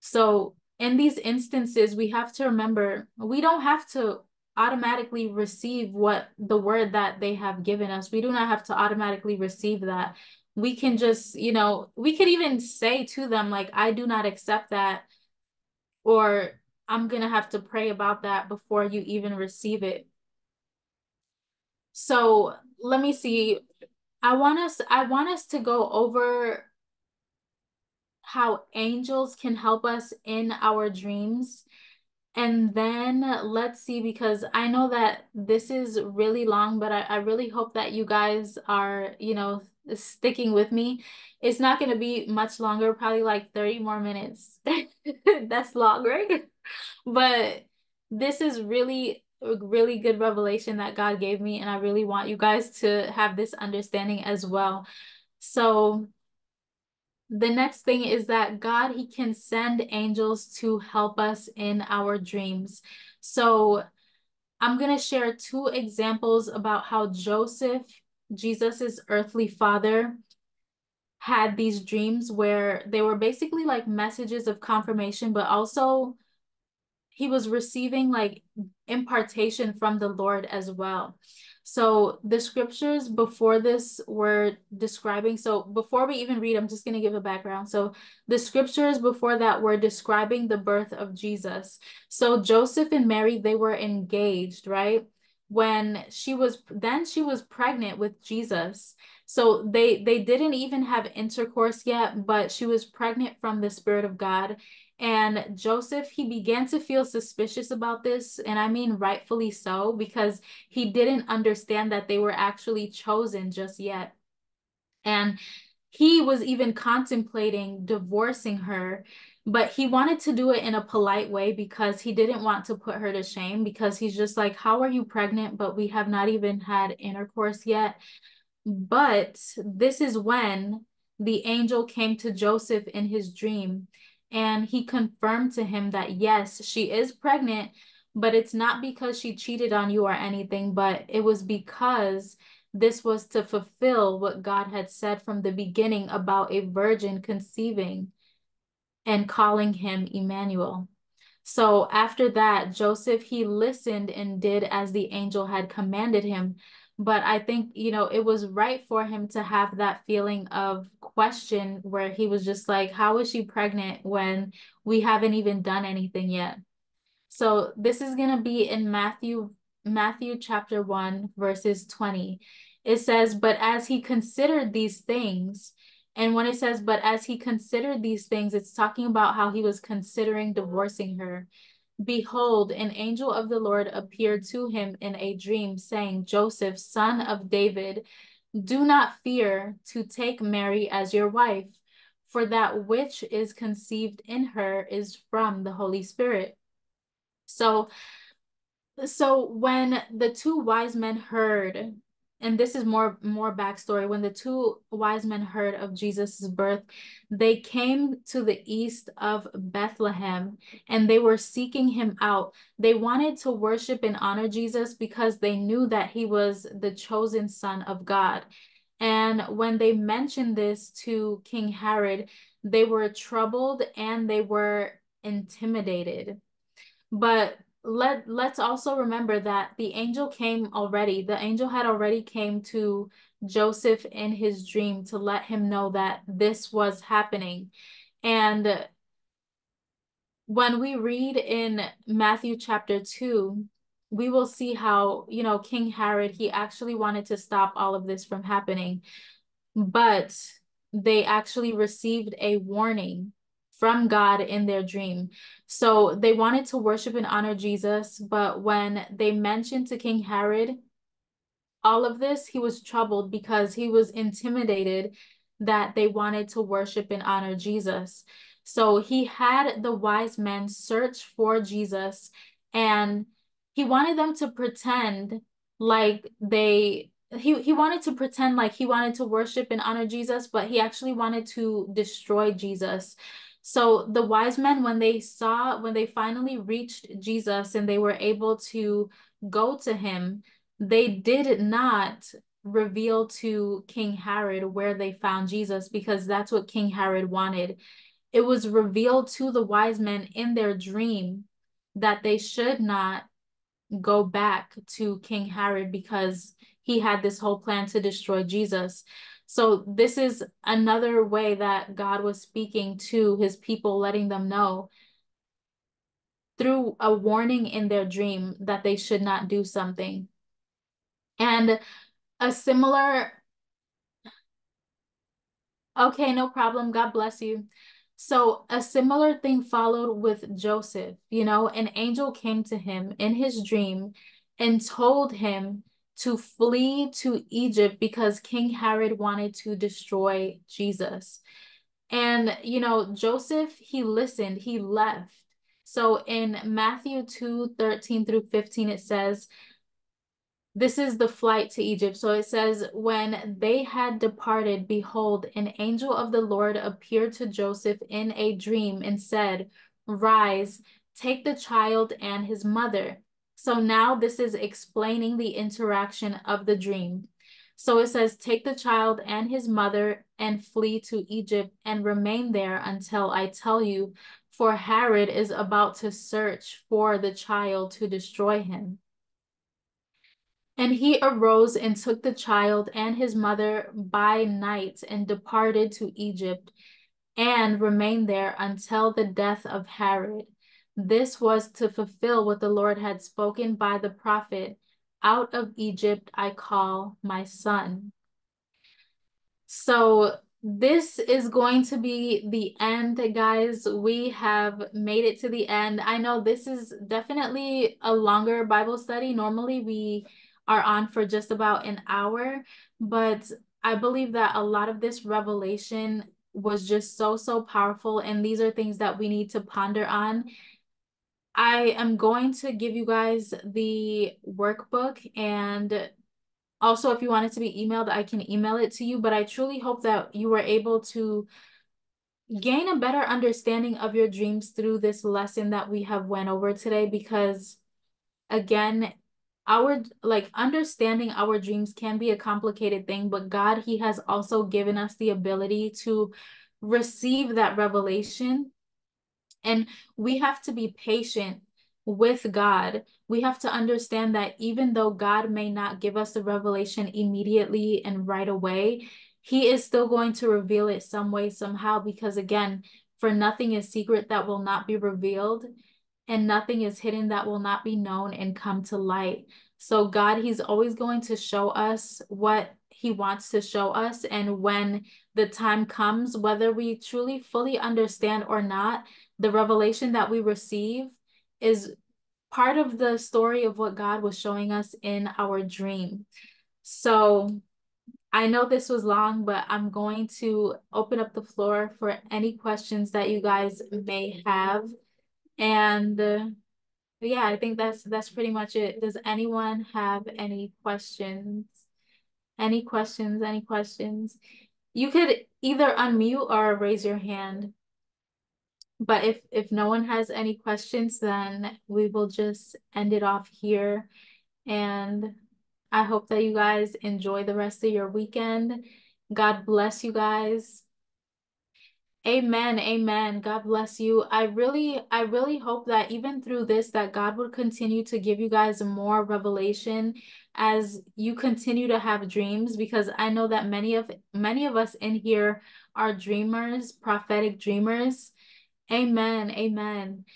So in these instances, we have to remember, we don't have to automatically receive what the word that they have given us. We do not have to automatically receive that. We can just, you know, we could even say to them, like, I do not accept that, or I'm going to have to pray about that before you even receive it. So let me see. I want us to go over how angels can help us in our dreams. And then let's see, because I know that this is really long, but I really hope that you guys are, you know, sticking with me. It's not going to be much longer, probably like 30 more minutes. That's long, right? But this is really a really good revelation that God gave me, and I really want you guys to have this understanding as well. So the next thing is that God, he can send angels to help us in our dreams. So I'm going to share two examples about how Joseph, Jesus's earthly father, had these dreams where they were basically like messages of confirmation, but also he was receiving like impartation from the Lord as well. So the scriptures before this were describing, so before we even read, I'm just going to give a background. So the scriptures before that were describing the birth of Jesus. So Joseph and Mary, they were engaged, right? when she was pregnant with Jesus. So they didn't even have intercourse yet, but she was pregnant from the Spirit of God. And Joseph, he began to feel suspicious about this. And I mean, rightfully so, because he didn't understand that they were actually chosen just yet. And he was even contemplating divorcing her, but he wanted to do it in a polite way because he didn't want to put her to shame, because he's just like, how are you pregnant? But we have not even had intercourse yet. But this is when the angel came to Joseph in his dream. And he confirmed to him that, yes, she is pregnant, but it's not because she cheated on you or anything, but it was because this was to fulfill what God had said from the beginning about a virgin conceiving and calling him Emmanuel. So after that, Joseph, he listened and did as the angel had commanded him. But I think, you know, it was right for him to have that feeling of question where he was just like, how is she pregnant when we haven't even done anything yet? So this is going to be in Matthew chapter 1, verses 20. It says, but as he considered these things, and when it says, but as he considered these things, it's talking about how he was considering divorcing her. Behold, an angel of the Lord appeared to him in a dream, saying, Joseph, son of David, do not fear to take Mary as your wife, for that which is conceived in her is from the Holy Spirit. So when the two wise men heard, and this is more backstory, when the two wise men heard of Jesus' birth, they came to the east of Bethlehem, and they were seeking him out. They wanted to worship and honor Jesus because they knew that he was the chosen Son of God. And when they mentioned this to King Herod, they were troubled and they were intimidated. But let's also remember that the angel had already came to Joseph in his dream to let him know that this was happening. And when we read in Matthew chapter 2, we will see how, you know, King Herod, he actually wanted to stop all of this from happening, but they actually received a warning from God in their dream. So they wanted to worship and honor Jesus, but when they mentioned to King Herod all of this, he was troubled because he was intimidated that they wanted to worship and honor Jesus. So he had the wise men search for Jesus, and he wanted them to pretend like he wanted to pretend like he wanted to worship and honor Jesus, but he actually wanted to destroy Jesus. So the wise men, when they finally reached Jesus and they were able to go to him, they did not reveal to King Herod where they found Jesus, because that's what King Herod wanted. It was revealed to the wise men in their dream that they should not go back to King Herod because he had this whole plan to destroy Jesus. So this is another way that God was speaking to his people, letting them know through a warning in their dream that they should not do something. And a similar, okay, no problem, God bless you. So a similar thing followed with Joseph. You know, an angel came to him in his dream and told him to flee to Egypt because King Herod wanted to destroy Jesus. And, you know, Joseph, he listened, he left. So in Matthew 2:13 through 15, it says, this is the flight to Egypt. So it says, when they had departed, behold, an angel of the Lord appeared to Joseph in a dream and said, rise, take the child and his mother. So now this is explaining the interaction of the dream. So it says, take the child and his mother and flee to Egypt and remain there until I tell you, for Herod is about to search for the child to destroy him. And he arose and took the child and his mother by night and departed to Egypt and remained there until the death of Herod. This was to fulfill what the Lord had spoken by the prophet. Out of Egypt I call my son. So this is going to be the end, guys. We have made it to the end. I know this is definitely a longer Bible study. Normally we are on for just about an hour, but I believe that a lot of this revelation was just so powerful, and these are things that we need to ponder on. I am going to give you guys the workbook, and also if you want it to be emailed, I can email it to you, but I truly hope that you were able to gain a better understanding of your dreams through this lesson that we have went over today, because again, understanding our dreams can be a complicated thing, but God, he has also given us the ability to receive that revelation. And we have to be patient with God. We have to understand that even though God may not give us the revelation immediately and right away, he is still going to reveal it some way, somehow, because again, for nothing is secret that will not be revealed, and nothing is hidden that will not be known and come to light. So God, he's always going to show us what he wants to show us. And when the time comes, whether we truly fully understand or not, the revelation that we receive is part of the story of what God was showing us in our dream. So I know this was long, but I'm going to open up the floor for any questions that you guys may have. And yeah, I think that's pretty much it. Does anyone have any questions? Any questions? You could either unmute or raise your hand. But if no one has any questions, then we will just end it off here. And I hope that you guys enjoy the rest of your weekend. God bless you guys. Amen. Amen. God bless you. I really hope that even through this, that God would continue to give you guys more revelation as you continue to have dreams, because I know that many of us in here are dreamers, prophetic dreamers. Amen. Amen.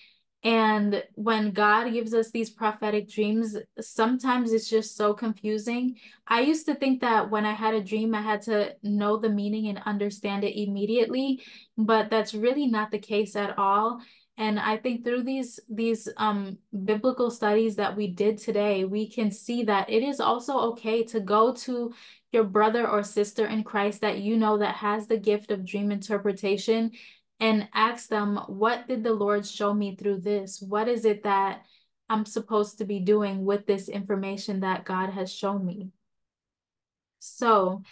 And when God gives us these prophetic dreams, sometimes it's just so confusing. I used to think that when I had a dream, I had to know the meaning and understand it immediately, but that's really not the case at all. And I think through these biblical studies that we did today, we can see that it is also okay to go to your brother or sister in Christ that you know that has the gift of dream interpretation, and ask them, what did the Lord show me through this? What is it that I'm supposed to be doing with this information that God has shown me? So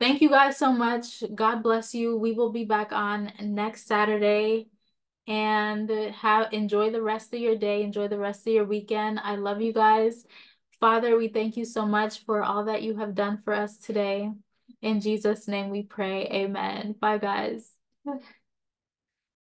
thank you guys so much. God bless you. We will be back on next Saturday, and enjoy the rest of your day. Enjoy the rest of your weekend. I love you guys. Father, we thank you so much for all that you have done for us today. In Jesus' name we pray. Amen. Bye, guys.